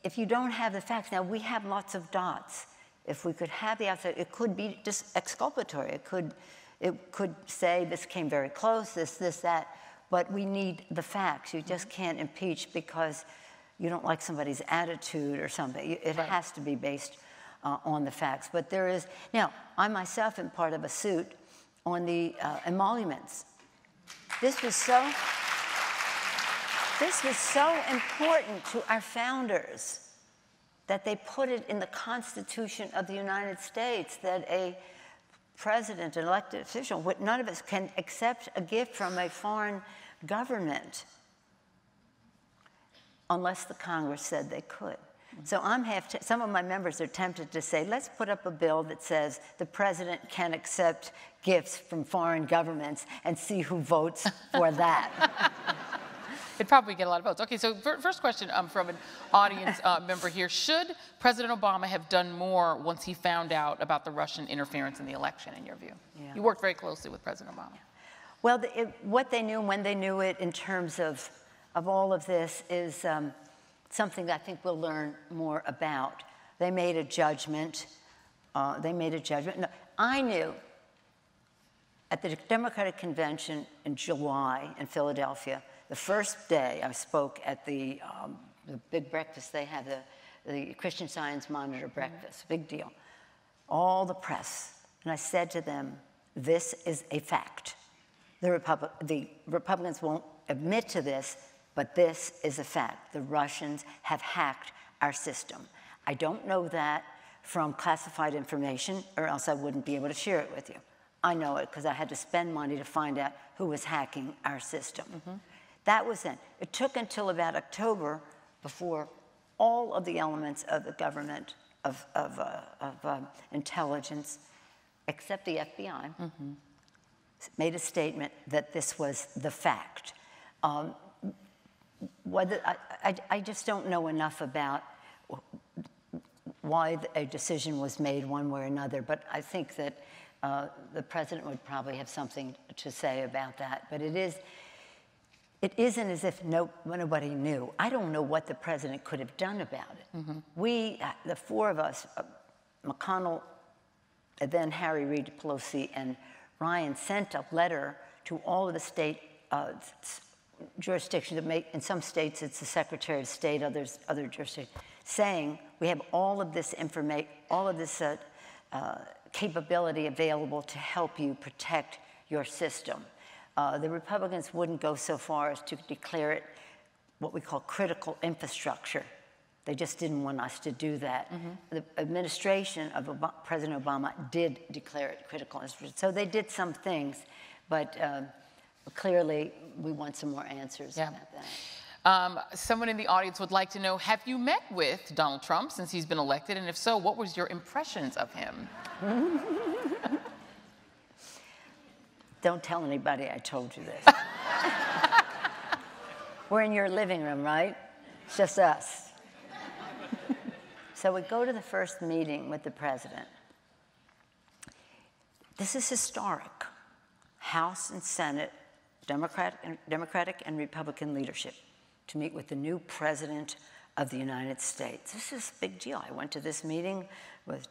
if you don't have the facts, now we have lots of dots. If we could have the outside, it could be just exculpatory. It could, it could say this came very close, this, this, that. But we need the facts. You just can't impeach because you don't like somebody's attitude or something. It right. has to be based uh, on the facts. But there is, now, I myself am part of a suit on the uh, emoluments. This was so, this was so important to our founders that they put it in the Constitution of the United States that a president, an elected official, none of us can accept a gift from a foreign government unless the Congress said they could. Mm-hmm. So I'm half, t some of my members are tempted to say, let's put up a bill that says the president can accept gifts from foreign governments and see who votes for that. It'd probably get a lot of votes. Okay, so first question um, from an audience uh, member here. Should President Obama have done more once he found out about the Russian interference in the election, in your view? Yeah. You worked very closely with President Obama. Yeah. Well, the, it, what they knew and when they knew it in terms of, of all of this is um, something that I think we'll learn more about. They made a judgment. Uh, they made a judgment. No, I knew at the Democratic Convention in July in Philadelphia, the first day I spoke at the, um, the big breakfast they have, the, the Christian Science Monitor breakfast, big deal, all the press. And I said to them, This is a fact. The, Repub the Republicans won't admit to this, but this is a fact. The Russians have hacked our system. I don't know that from classified information, or else I wouldn't be able to share it with you. I know it because I had to spend money to find out who was hacking our system. Mm-hmm. That was it. It took until about October before all of the elements of the government, of, of, uh, of uh, intelligence, except the F B I, mm-hmm. made a statement that this was the fact. Um, whether I, I, I just don't know enough about why a decision was made one way or another, but I think that uh, the president would probably have something to say about that. But it is, it isn't as if no, nobody knew. I don't know what the president could have done about it. Mm-hmm. We, the four of us, uh, McConnell, and then Harry Reid, Pelosi, and Ryan sent a letter to all of the state uh, jurisdictions. That make, in some states, it's the Secretary of State, others, other jurisdictions, saying we have all of this information, all of this uh, uh, capability available to help you protect your system. Uh, the Republicans wouldn't go so far as to declare it what we call critical infrastructure. They just didn't want us to do that. Mm-hmm. The administration of Ob- President Obama did declare it critical infrastructure. So they did some things, but uh, clearly we want some more answers yeah. about that. Um, someone in the audience would like to know, have you met with Donald Trump since he's been elected? And if so, what was your impressions of him? Don't tell anybody I told you this. We're in your living room, right? It's just us. So we go to the first meeting with the president. This is historic. House and Senate, Democrat, Democratic and Republican leadership to meet with the new president of the United States. This is a big deal. I went to this meeting with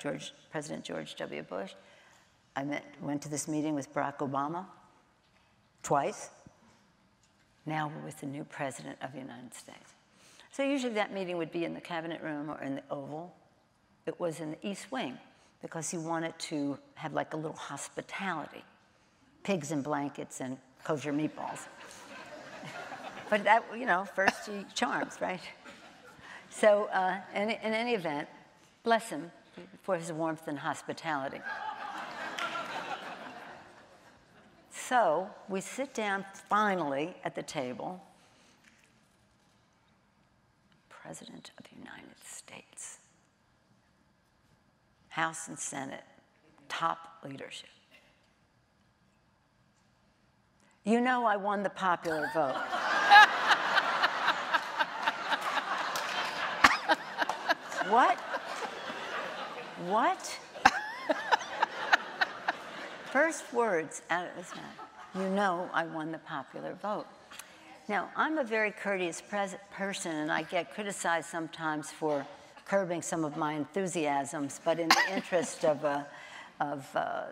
George, President George W. Bush. I met, went to this meeting with Barack Obama twice. Now we're with the new president of the United States. So usually that meeting would be in the cabinet room or in the Oval. It was in the East Wing because he wanted to have like a little hospitality, pigs and blankets and kosher meatballs. But that, you know, first he charms, right? So uh, in, in any event, bless him for his warmth and hospitality. So we sit down finally at the table. President of the United States, House and Senate, top leadership. You know I won the popular vote. What? What? First words out of his mouth. You know I won the popular vote. Now, I'm a very courteous person, and I get criticized sometimes for curbing some of my enthusiasms, but in the interest of, uh, of uh,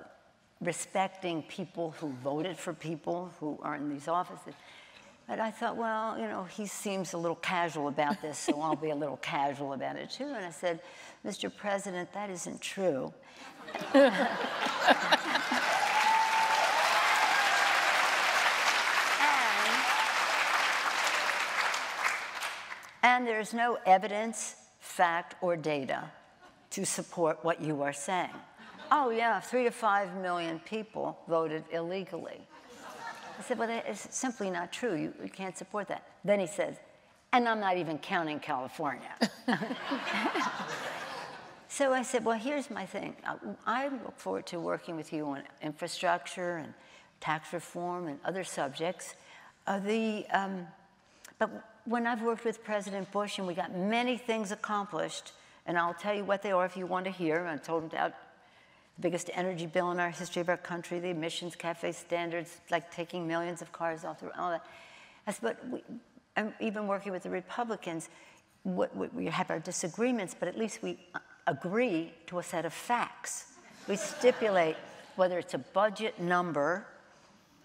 respecting people who voted for people who are in these offices. But I thought, well, you know, he seems a little casual about this, so I'll be a little casual about it, too. And I said, Mister President, that isn't true. And there is no evidence, fact, or data to support what you are saying. Oh, yeah, three to five million people voted illegally. I said, well, that is simply not true. You, you can't support that. Then he says, and I'm not even counting California. So I said, well, here's my thing. I, I look forward to working with you on infrastructure and tax reform and other subjects. Uh, the, um, but when I've worked with President Bush, and we got many things accomplished, and I'll tell you what they are if you want to hear. I told him about the biggest energy bill in our history of our country, the emissions cafe standards, like taking millions of cars off the road, all that. I said, but we, and even working with the Republicans, what, we, we have our disagreements, but at least we agree to a set of facts. We stipulate whether it's a budget number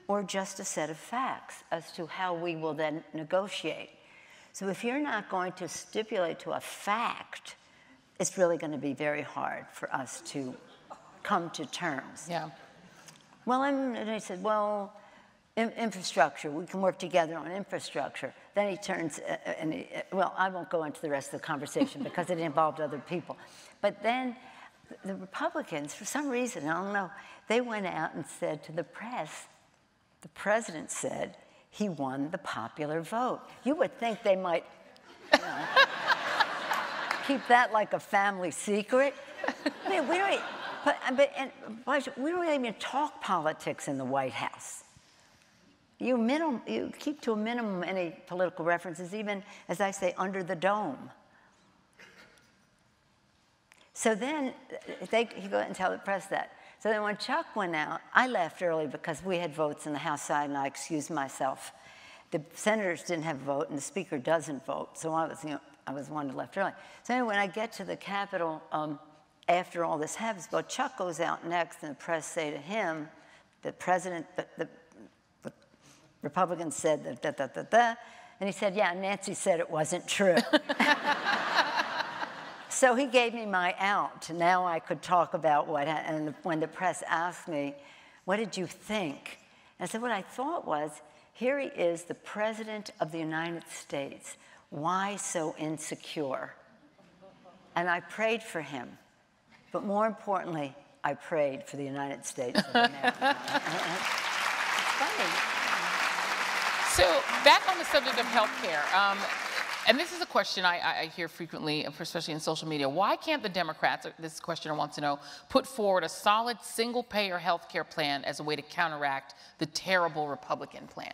or just a set of facts as to how we will then negotiate. So if you're not going to stipulate to a fact, it's really going to be very hard for us to come to terms. Yeah. Well, I'm, and I said, well, in, infrastructure, we can work together on infrastructure. Then he turns, uh, and he, uh, well, I won't go into the rest of the conversation because it involved other people. But then the Republicans, for some reason, I don't know, they went out and said to the press, the president said he won the popular vote. You would think they might, you know, keep that like a family secret. I mean, we don't, but, but, and, but we don't even talk politics in the White House. You, minim, you keep to a minimum any political references, even, as I say, under the dome. So then they you go and tell the press that. So then when Chuck went out, I left early because we had votes in the House side, and I excused myself. The senators didn't have a vote, and the speaker doesn't vote. So I was, you know, I was one that left early. So anyway, when I get to the Capitol, um, after all this happens, well, Chuck goes out next, and the press say to him, the president, the, the, the Republicans said that, da, da, da, da, and he said, yeah, Nancy said it wasn't true. So he gave me my out. Now I could talk about what, and when the press asked me, what did you think? And I said, what I thought was, here he is, the President of the United States. Why so insecure? And I prayed for him. But more importantly, I prayed for the United States of America. It's funny. So back on the subject of health care. Um, And this is a question I, I hear frequently, especially in social media. Why can't the Democrats, this questioner wants to know, put forward a solid single-payer health care plan as a way to counteract the terrible Republican plan?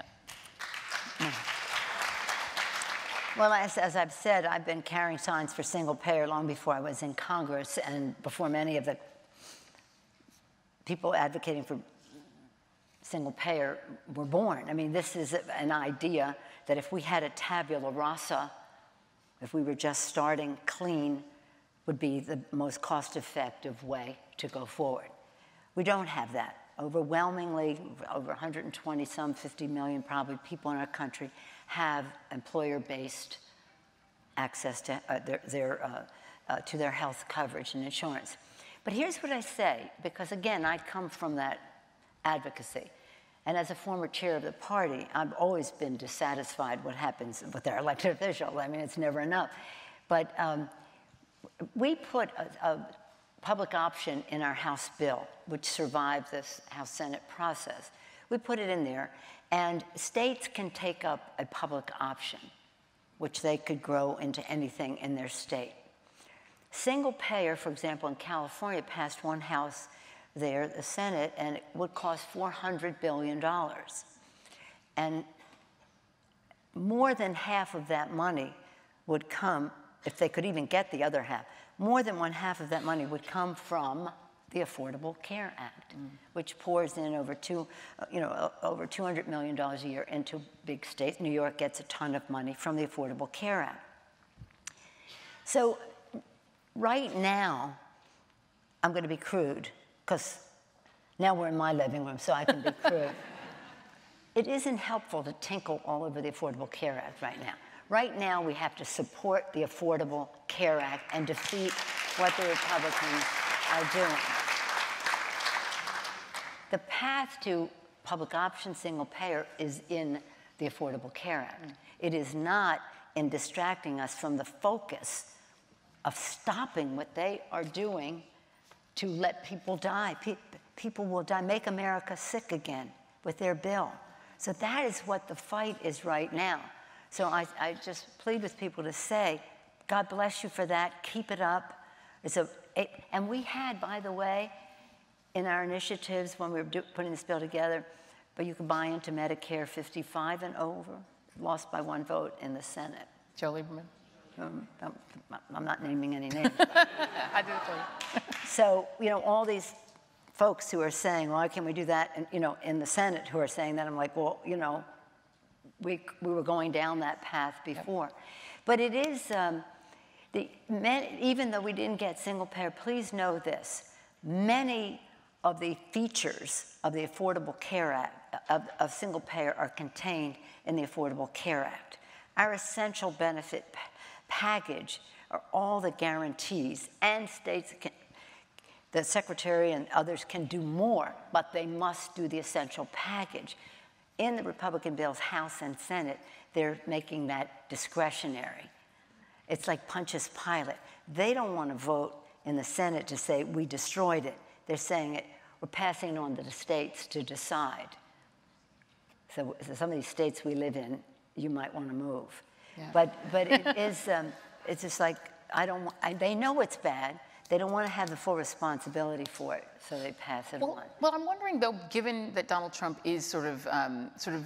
Well, as, as I've said, I've been carrying signs for single-payer long before I was in Congress and before many of the people advocating for single-payer were born. I mean, this is an idea that if we had a tabula rasa, if we were just starting clean, would be the most cost-effective way to go forward. We don't have that. Overwhelmingly, over one hundred twenty some, fifty million probably people in our country have employer-based access to uh, their, their, uh, uh, to their health coverage and insurance. But here's what I say, because again, I come from that advocacy. And as a former chair of the party, I've always been dissatisfied what happens with our elected officials. I mean, it's never enough. But um, we put a, a public option in our House bill, which survived this House Senate process. We put it in there, and states can take up a public option, which they could grow into anything in their state. Single payer, for example, in California, passed one House there, the Senate, and it would cost four hundred billion dollars. And more than half of that money would come, if they could even get the other half, more than one half of that money would come from the Affordable Care Act, mm. which pours in over two, you know, over two hundred million dollars a year into big states. New York gets a ton of money from the Affordable Care Act. So right now, I'm going to be crude, because now we're in my living room, so I can be crude. It isn't helpful to tinkle all over the Affordable Care Act right now. Right now, we have to support the Affordable Care Act and defeat what the Republicans are doing. The path to public option single payer is in the Affordable Care Act. It is not in distracting us from the focus of stopping what they are doing to let people die. Pe people will die. Make America sick again with their bill. So that is what the fight is right now. So I, I just plead with people to say, God bless you for that. Keep it up. It's a, it, and we had, by the way, in our initiatives when we were do, putting this bill together, but you could buy into Medicare fifty-five and over, lost by one vote in the Senate. Joe Lieberman. Um, I'm not naming any names. I do it for you. So, you know, all these folks who are saying, why can't we do that, and, you know, in the Senate who are saying that, I'm like, well, you know, we, we were going down that path before. Yep. But it is, um, the, many, even though we didn't get single payer, please know this, many of the features of the Affordable Care Act, of, of single payer, are contained in the Affordable Care Act. Our essential benefit package are all the guarantees, and states can, The secretary and others can do more, but they must do the essential package. In the Republican bills, House and Senate, they're making that discretionary. It's like Pontius Pilate. They don't want to vote in the Senate to say, we destroyed it. They're saying it, we're passing it on to the states to decide. So, so some of these states we live in, you might want to move. Yeah. But, but it is, um, it's just like, I don't, I, they know it's bad. They don't want to have the full responsibility for it, so they pass it well, on. Well, I'm wondering, though, given that Donald Trump is sort of, um, sort of,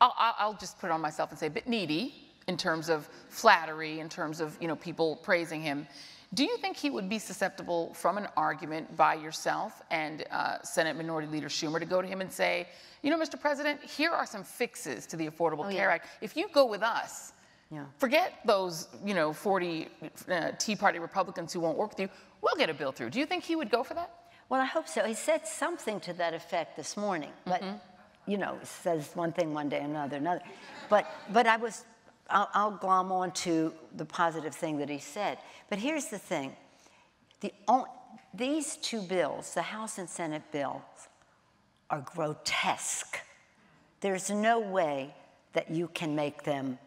I'll, I'll just put it on myself and say, a bit needy in terms of flattery, in terms of, you know, people praising him. Do you think he would be susceptible from an argument by yourself and uh, Senate Minority Leader Schumer to go to him and say, you know, Mister President, here are some fixes to the Affordable oh, Care yeah. Act. If you go with us, yeah. forget those, you know, forty uh, Tea Party Republicans who won't work with you. We'll get a bill through. Do you think he would go for that? Well, I hope so. He said something to that effect this morning, but mm-hmm. you know, says one thing one day, another, another. But but I was, I'll, I'll glom on to the positive thing that he said. But here's the thing: the on, these two bills, the House and Senate bills, are grotesque. There's no way that you can make them.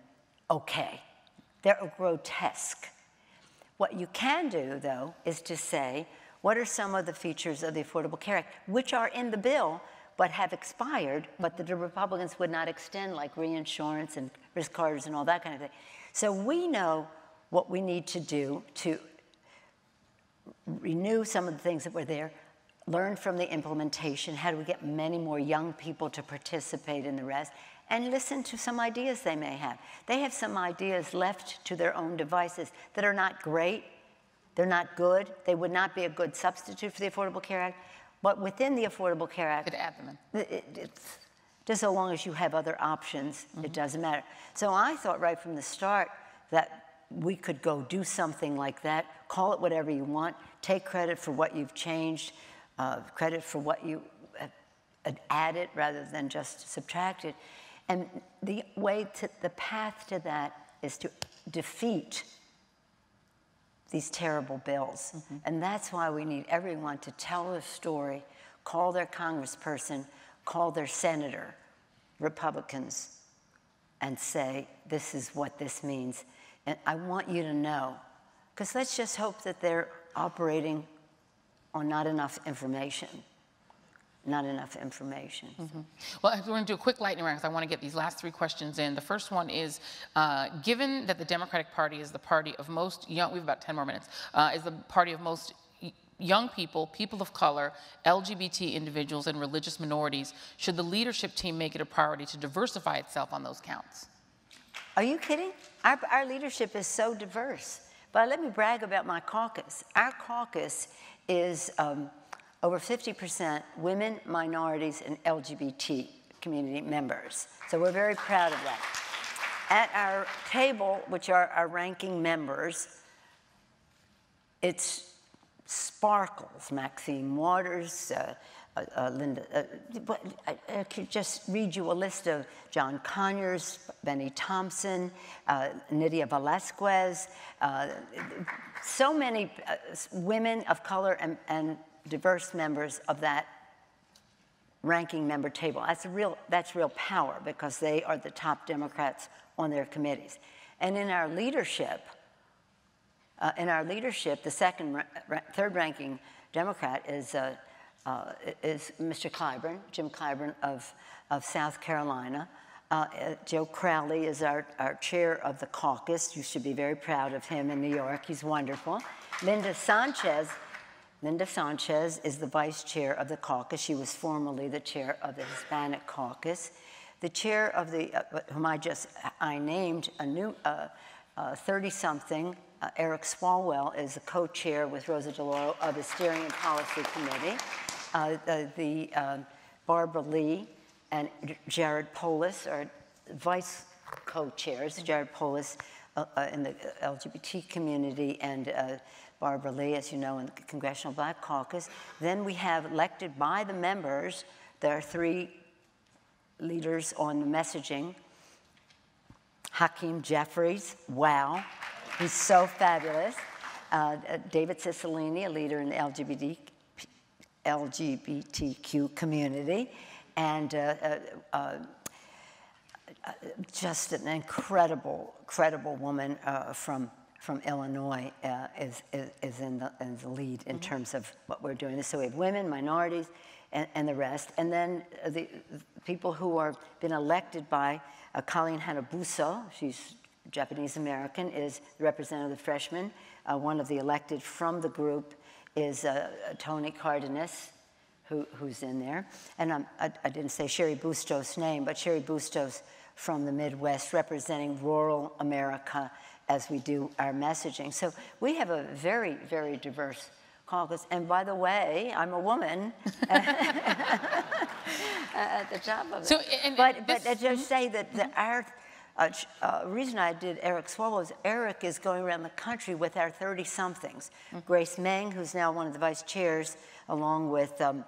Okay, they're grotesque. What you can do, though, is to say, what are some of the features of the Affordable Care Act, which are in the bill, but have expired, but the Republicans would not extend, like reinsurance and risk corridors and all that kind of thing. So we know what we need to do to renew some of the things that were there, learn from the implementation, how do we get many more young people to participate in the rest, and listen to some ideas they may have. They have some ideas left to their own devices that are not great, they're not good, they would not be a good substitute for the Affordable Care Act, but within the Affordable Care Act, could add them in. It, it's, just so long as you have other options, mm-hmm. it doesn't matter. So I thought right from the start that we could go do something like that, call it whatever you want, take credit for what you've changed, uh, credit for what you uh, added rather than just subtracted. And the way to, the path to that is to defeat these terrible bills. Mm-hmm. And that's why we need everyone to tell their story, call their congressperson, call their senator, Republicans, and say, this is what this means. And I want you to know, because let's just hope that they're operating on not enough information. Not enough information. Mm-hmm. Well, we're going to do a quick lightning round because I want to get these last three questions in. The first one is, uh, given that the Democratic Party is the party of most young, we have about ten more minutes, uh, is the party of most young people, people of color, L G B T individuals, and religious minorities, should the leadership team make it a priority to diversify itself on those counts? Are you kidding? Our, our leadership is so diverse. But let me brag about my caucus. Our caucus is... Um, over fifty percent women, minorities, and L G B T community members. So we're very proud of that. At our table, which are our ranking members, it's sparkles, Maxine Waters, uh, uh, uh, Linda, uh, I, I could just read you a list of John Conyers, Benny Thompson, uh, Nydia Velasquez, uh, so many uh, women of color and, and diverse members of that ranking member table. That's a real, that's real power because they are the top Democrats on their committees. And in our leadership, uh, in our leadership, the second, third ranking Democrat is uh, uh, is Mister Clyburn, Jim Clyburn of of South Carolina. Uh, uh, Joe Crowley is our, our chair of the caucus. You should be very proud of him in New York. He's wonderful. Linda Sanchez. Linda Sanchez is the vice chair of the caucus. She was formerly the chair of the Hispanic caucus. The chair of the, uh, whom I just, I named a new thirty-something, uh, uh, uh, Eric Swalwell is the co-chair with Rosa DeLauro of the Steering and Policy Committee. Uh, uh, the uh, Barbara Lee and Jared Polis are vice co-chairs. Jared Polis uh, uh, in the L G B T community and uh, Barbara Lee, as you know, in the Congressional Black Caucus. Then we have elected by the members, there are three leaders on the messaging. Hakeem Jeffries, wow, he's so fabulous. Uh, David Cicilline, a leader in the L G B T Q community, and uh, uh, uh, just an incredible, incredible woman uh, from from Illinois uh, is, is is in the in the lead in mm-hmm. terms of what we're doing. So we have women, minorities, and, and the rest, and then the people who are been elected by uh, Colleen Hanabusa. She's Japanese American, is the representative of the freshmen. Uh, one of the elected from the group is uh, Tony Cardenas, who, who's in there. And um, I, I didn't say Sherry Bustos' name, but Sherry Bustos from the Midwest, representing rural America as we do our messaging. So we have a very, very diverse caucus. And by the way, I'm a woman at the top of it. So, and, and but but I just say that the, our Uh, uh, reason I did Eric Swalwell is Eric is going around the country with our thirty-somethings. Mm-hmm. Grace Meng, who's now one of the vice chairs, along with, um,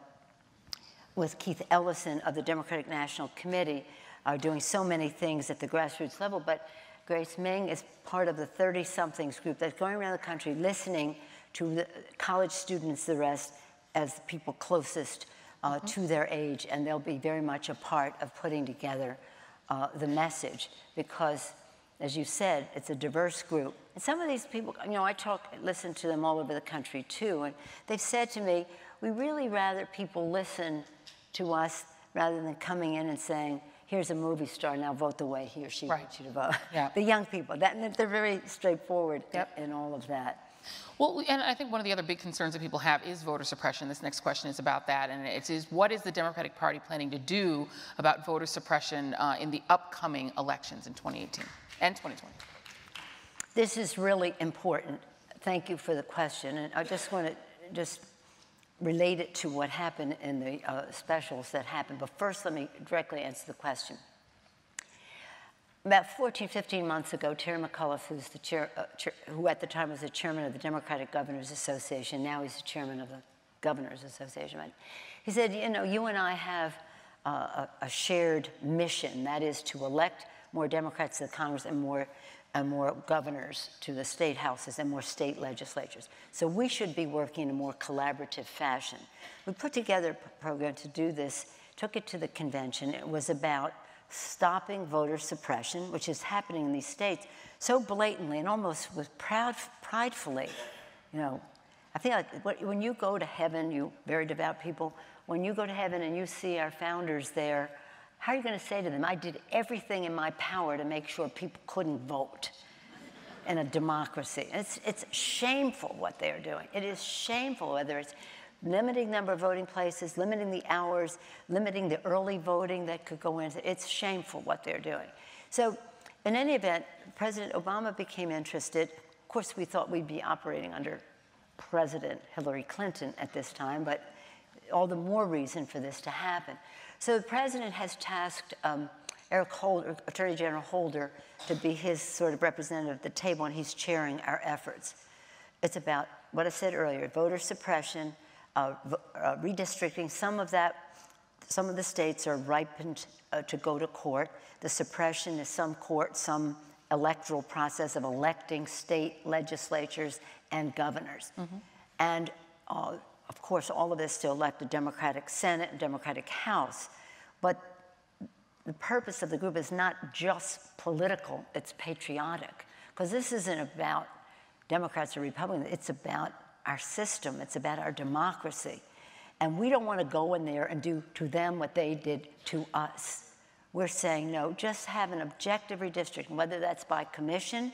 with Keith Ellison of the Democratic National Committee, are doing so many things at the grassroots level. But Grace Meng is part of the thirty-somethings group that's going around the country listening to the college students, the rest, as the people closest uh, mm-hmm. to their age. And they'll be very much a part of putting together Uh, the message, because, as you said, it's a diverse group. And some of these people, you know, I talk, listen to them all over the country too, and they've said to me, we really rather people listen to us rather than coming in and saying, here's a movie star, now vote the way he or she right. wants you to vote. Yeah. The young people, that, they're very straightforward yep. in, in all of that. Well, and I think one of the other big concerns that people have is voter suppression. This next question is about that, and it is, what is the Democratic Party planning to do about voter suppression uh, in the upcoming elections in twenty eighteen and twenty twenty? This is really important. Thank you for the question, and I just want to just relate it to what happened in the uh, specials that happened, but first let me directly answer the question. About fourteen, fifteen months ago, Terry McAuliffe, who's the chair, uh, chair, who at the time was the chairman of the Democratic Governors Association, now he's the chairman of the Governors Association, right? He said, you know, you and I have uh, a, a shared mission, that is to elect more Democrats to the Congress and more, and more governors to the state houses and more state legislatures. So we should be working in a more collaborative fashion. We put together a program to do this, took it to the convention. It was about stopping voter suppression, which is happening in these states so blatantly and almost with proud, pridefully. You know, I feel like when you go to heaven, you very devout people, when you go to heaven and you see our founders there, how are you going to say to them, I did everything in my power to make sure people couldn't vote in a democracy? It's, it's shameful what they are doing. It is shameful, whether it's limiting number of voting places, limiting the hours, limiting the early voting that could go in. It's shameful what they're doing. So in any event, President Obama became interested. Of course, we thought we'd be operating under President Hillary Clinton at this time, but all the more reason for this to happen. So the president has tasked um, Eric Holder, Attorney General Holder, to be his sort of representative at the table, and he's chairing our efforts. It's about what I said earlier, voter suppression, Uh, uh, redistricting. Some of that, some of the states are ripened uh, to go to court. The suppression is some court, some electoral process of electing state legislatures and governors. Mm-hmm. And uh, of course, all of this to elect a Democratic Senate and Democratic House. But the purpose of the group is not just political, it's patriotic. Because this isn't about Democrats or Republicans, it's about our system, it's about our democracy. And we don't want to go in there and do to them what they did to us. We're saying, no, just have an objective redistricting, whether that's by commission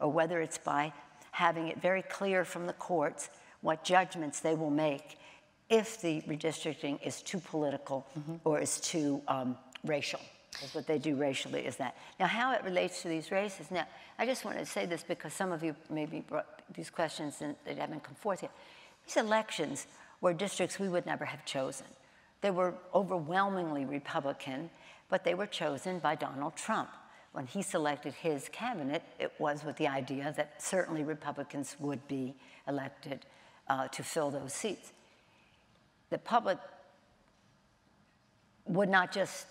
or whether it's by having it very clear from the courts what judgments they will make if the redistricting is too political mm-hmm. or is too um, racial. Because what they do racially is that. Now, how it relates to these races. Now, I just wanted to say this because some of you maybe brought these questions and they haven't come forth yet. These elections were districts we would never have chosen. They were overwhelmingly Republican, but they were chosen by Donald Trump. When he selected his cabinet, it was with the idea that certainly Republicans would be elected uh, to fill those seats. The public would not just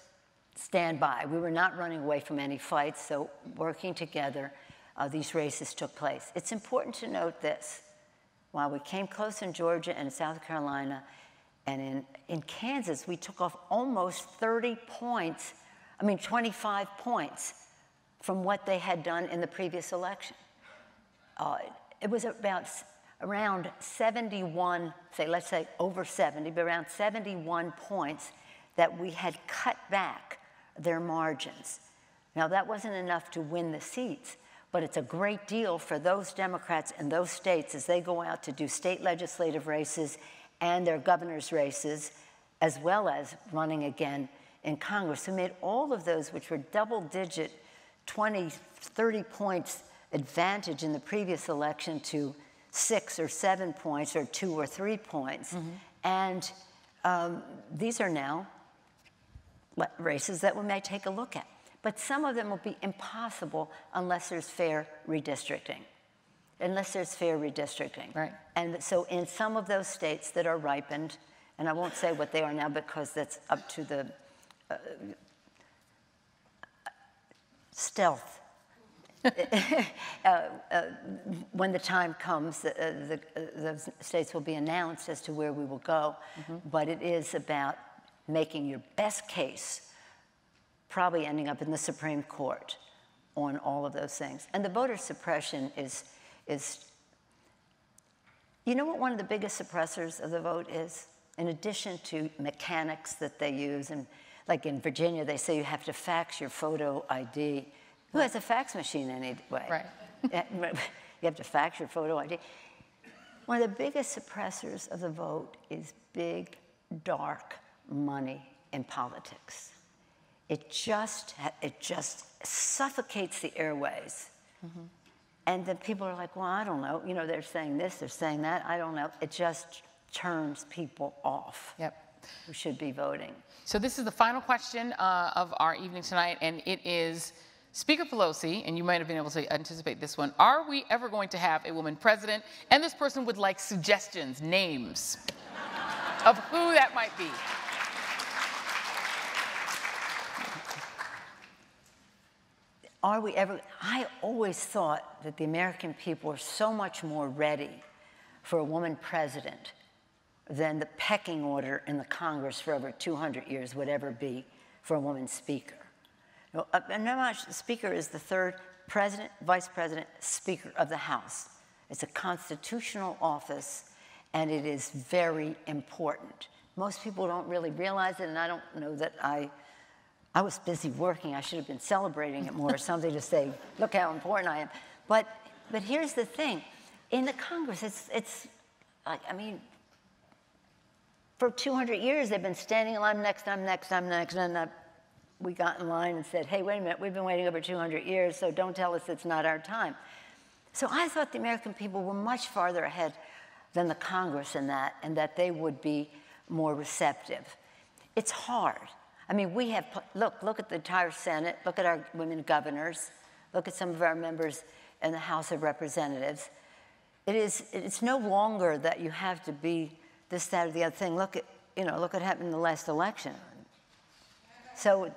stand by. We were not running away from any fights, so working together, uh, these races took place. It's important to note this. While we came close in Georgia and South Carolina and in, in Kansas, we took off almost thirty points, I mean twenty-five points from what they had done in the previous election. Uh, it was about around seventy-one, say, let's say over seventy, but around seventy-one points that we had cut back their margins. Now, that wasn't enough to win the seats, but it's a great deal for those Democrats in those states as they go out to do state legislative races and their governor's races, as well as running again in Congress, who made all of those, which were double-digit, twenty, thirty points advantage in the previous election, to six or seven points or two or three points. Mm-hmm. And um, these are now races that we may take a look at. But some of them will be impossible unless there's fair redistricting, unless there's fair redistricting. Right. And so in some of those states that are ripened, and I won't say what they are now because that's up to the uh, stealth. uh, uh, when the time comes, uh, the, uh, the states will be announced as to where we will go. Mm-hmm. But it is about making your best case, probably ending up in the Supreme Court on all of those things. And the voter suppression is, is you know what one of the biggest suppressors of the vote is? In addition to mechanics that they use, and like in Virginia, they say you have to fax your photo I D. Who has a fax machine anyway? Right. You have to fax your photo I D. One of the biggest suppressors of the vote is big, dark money in politics. It just, it just suffocates the airways. Mm-hmm. And then people are like, well, I don't know. You know, they're saying this, they're saying that. I don't know. It just turns people off. Yep. Who should be voting. So this is the final question uh, of our evening tonight, and it is, Speaker Pelosi, and you might have been able to anticipate this one, are we ever going to have a woman president? And this person would like suggestions, names, of who that might be. Are we ever? I always thought that the American people were so much more ready for a woman president than the pecking order in the Congress for over two hundred years would ever be for a woman speaker. And now the speaker is the third president, vice president, speaker of the House. It's a constitutional office, and it is very important. Most people don't really realize it, and I don't know that I, I was busy working. I should have been celebrating it more or something to say, look how important I am. But, but here's the thing. In the Congress, it's, it's like, I mean, for two hundred years, they've been standing, I'm next, I'm next, I'm next, and I'm we got in line and said, hey, wait a minute, we've been waiting over two hundred years, so don't tell us it's not our time. So I thought the American people were much farther ahead than the Congress in that, and that they would be more receptive. It's hard. I mean, we have, look, look at the entire Senate, look at our women governors, look at some of our members in the House of Representatives. It is, it's no longer that you have to be this, that, or the other thing. Look at, you know, look what happened in the last election. So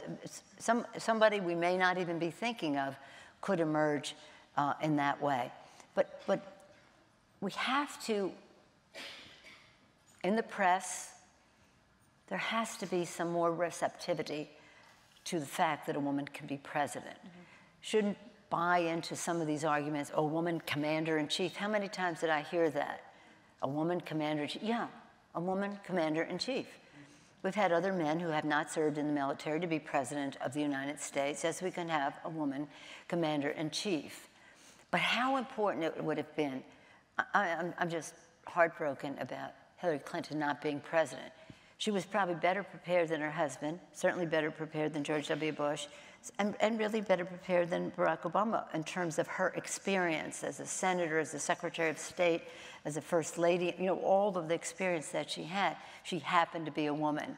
some, somebody we may not even be thinking of could emerge uh, in that way. But, but we have to, in the press, there has to be some more receptivity to the fact that a woman can be president. Mm-hmm. Shouldn't buy into some of these arguments, a woman commander-in-chief. How many times did I hear that? A woman commander-in-chief. Yeah, a woman commander-in-chief. We've had other men who have not served in the military to be president of the United States, as we can have a woman commander-in-chief. But how important it would have been. I, I'm, I'm just heartbroken about Hillary Clinton not being president. She was probably better prepared than her husband, certainly better prepared than George W. Bush, and, and really better prepared than Barack Obama in terms of her experience as a senator, as a secretary of state, as a first lady, you know, all of the experience that she had. She happened to be a woman.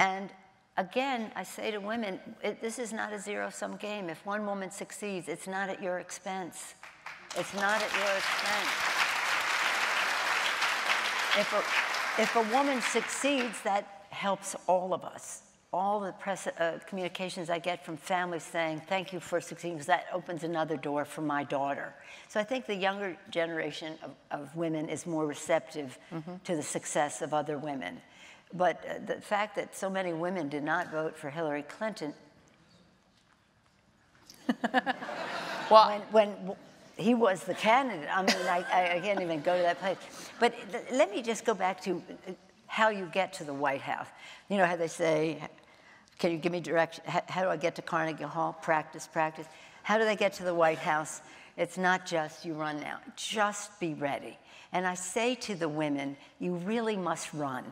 And again, I say to women, it, this is not a zero-sum game. If one woman succeeds, it's not at your expense. It's not at your expense. If a, if a woman succeeds, that helps all of us. all the press uh, communications I get from families saying, thank you for succeeding, because that opens another door for my daughter. So I think the younger generation of, of women is more receptive mm-hmm. to the success of other women. But uh, the fact that so many women did not vote for Hillary Clinton, well, when, when he was the candidate, I mean, I, I can't even go to that place. But th let me just go back to how you get to the White House. You know how they say, can you give me direction? How, how do I get to Carnegie Hall? Practice, practice. How do they get to the White House? It's not just you run now, just be ready. And I say to the women, you really must run.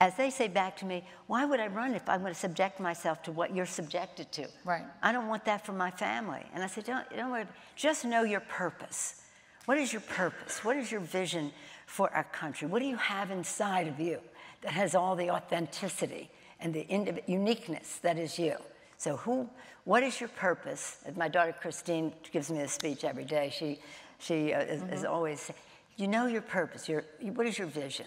As they say back to me, why would I run if I'm going to subject myself to what you're subjected to? Right. I don't want that for my family. And I said, don't, don't worry, just know your purpose. What is your purpose? What is your vision for our country? What do you have inside of you that has all the authenticity and the uniqueness that is you? So who, what is your purpose? My daughter Christine gives me this speech every day. She, she uh, mm-hmm. is, is always, you know your purpose. Your, what is your vision?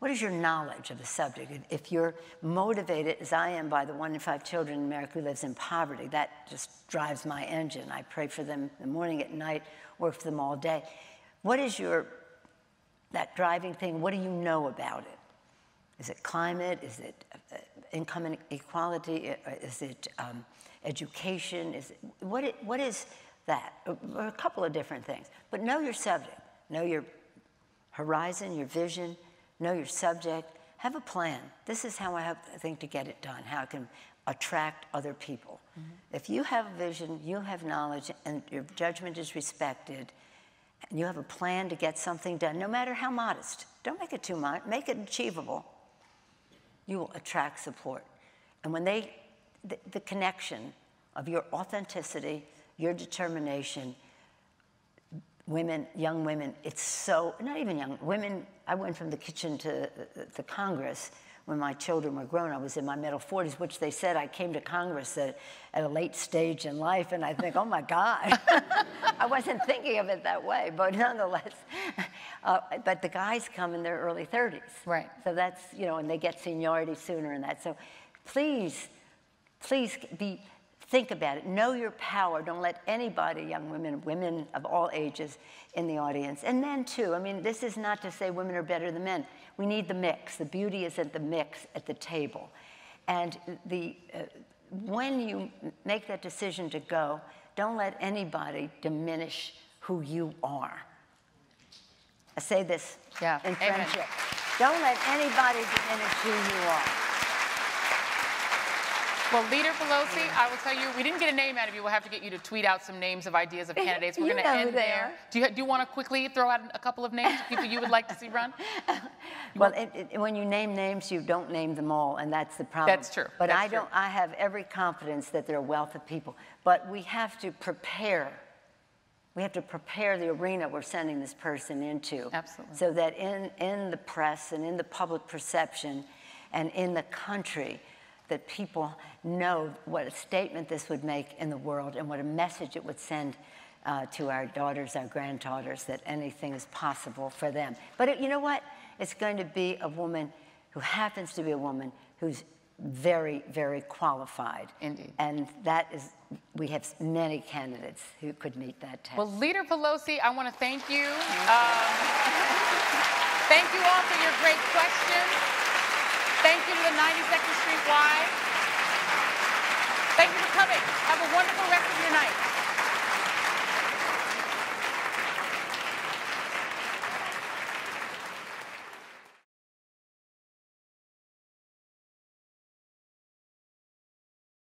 What is your knowledge of the subject? If you're motivated, as I am, by the one in five children in America who lives in poverty, that just drives my engine. I pray for them in the morning, at night, work for them all day. What is your, that driving thing, what do you know about it? Is it climate? Is it income inequality? Is it um, education? Is it, what, it, what is that? A, a couple of different things. But know your subject. Know your horizon, your vision. Know your subject, have a plan. This is how I, have, I think to get it done, how I can attract other people. Mm-hmm. If you have a vision, you have knowledge, and your judgment is respected, and you have a plan to get something done, no matter how modest. Don't make it too much, make it achievable. You will attract support. And when they, the, the connection of your authenticity, your determination, women, young women, it's so, not even young, women, I went from the kitchen to the Congress when my children were grown. I was in my middle forties, which they said I came to Congress at, at a late stage in life, and I think, oh my God. I wasn't thinking of it that way, but nonetheless. Uh, but the guys come in their early thirties. Right. So that's, you know, and they get seniority sooner and that. So please, please be, think about it. Know your power. Don't let anybody, young women, women of all ages in the audience, and men too. I mean, this is not to say women are better than men. We need the mix. The beauty is at the mix at the table. And the, uh, when you make that decision to go, don't let anybody diminish who you are. I say this yeah. in Amen. friendship. Don't let anybody diminish who you are. Well, Leader Pelosi, yeah. I will tell you, we didn't get a name out of you. We'll have to get you to tweet out some names of ideas of candidates. We're going to end there. Do you, do you want to quickly throw out a couple of names of people you would like to see run? Well, it, it, when you name names, you don't name them all, and that's the problem. That's true. But that's I don't. True. I have every confidence that there are a wealth of people. But we have to prepare. We have to prepare the arena we're sending this person into. Absolutely. So that in, in the press and in the public perception and in the country, that people know what a statement this would make in the world and what a message it would send uh, to our daughters, our granddaughters, that anything is possible for them. But it, you know what? It's going to be a woman who happens to be a woman who's very, very qualified. Indeed. And that is, we have many candidates who could meet that test. Well, Leader Pelosi, I want to thank you. Thank um, thank you all for your great questions. Thank you to the ninety-second Street Y. Thank you for coming. Have a wonderful rest of your night.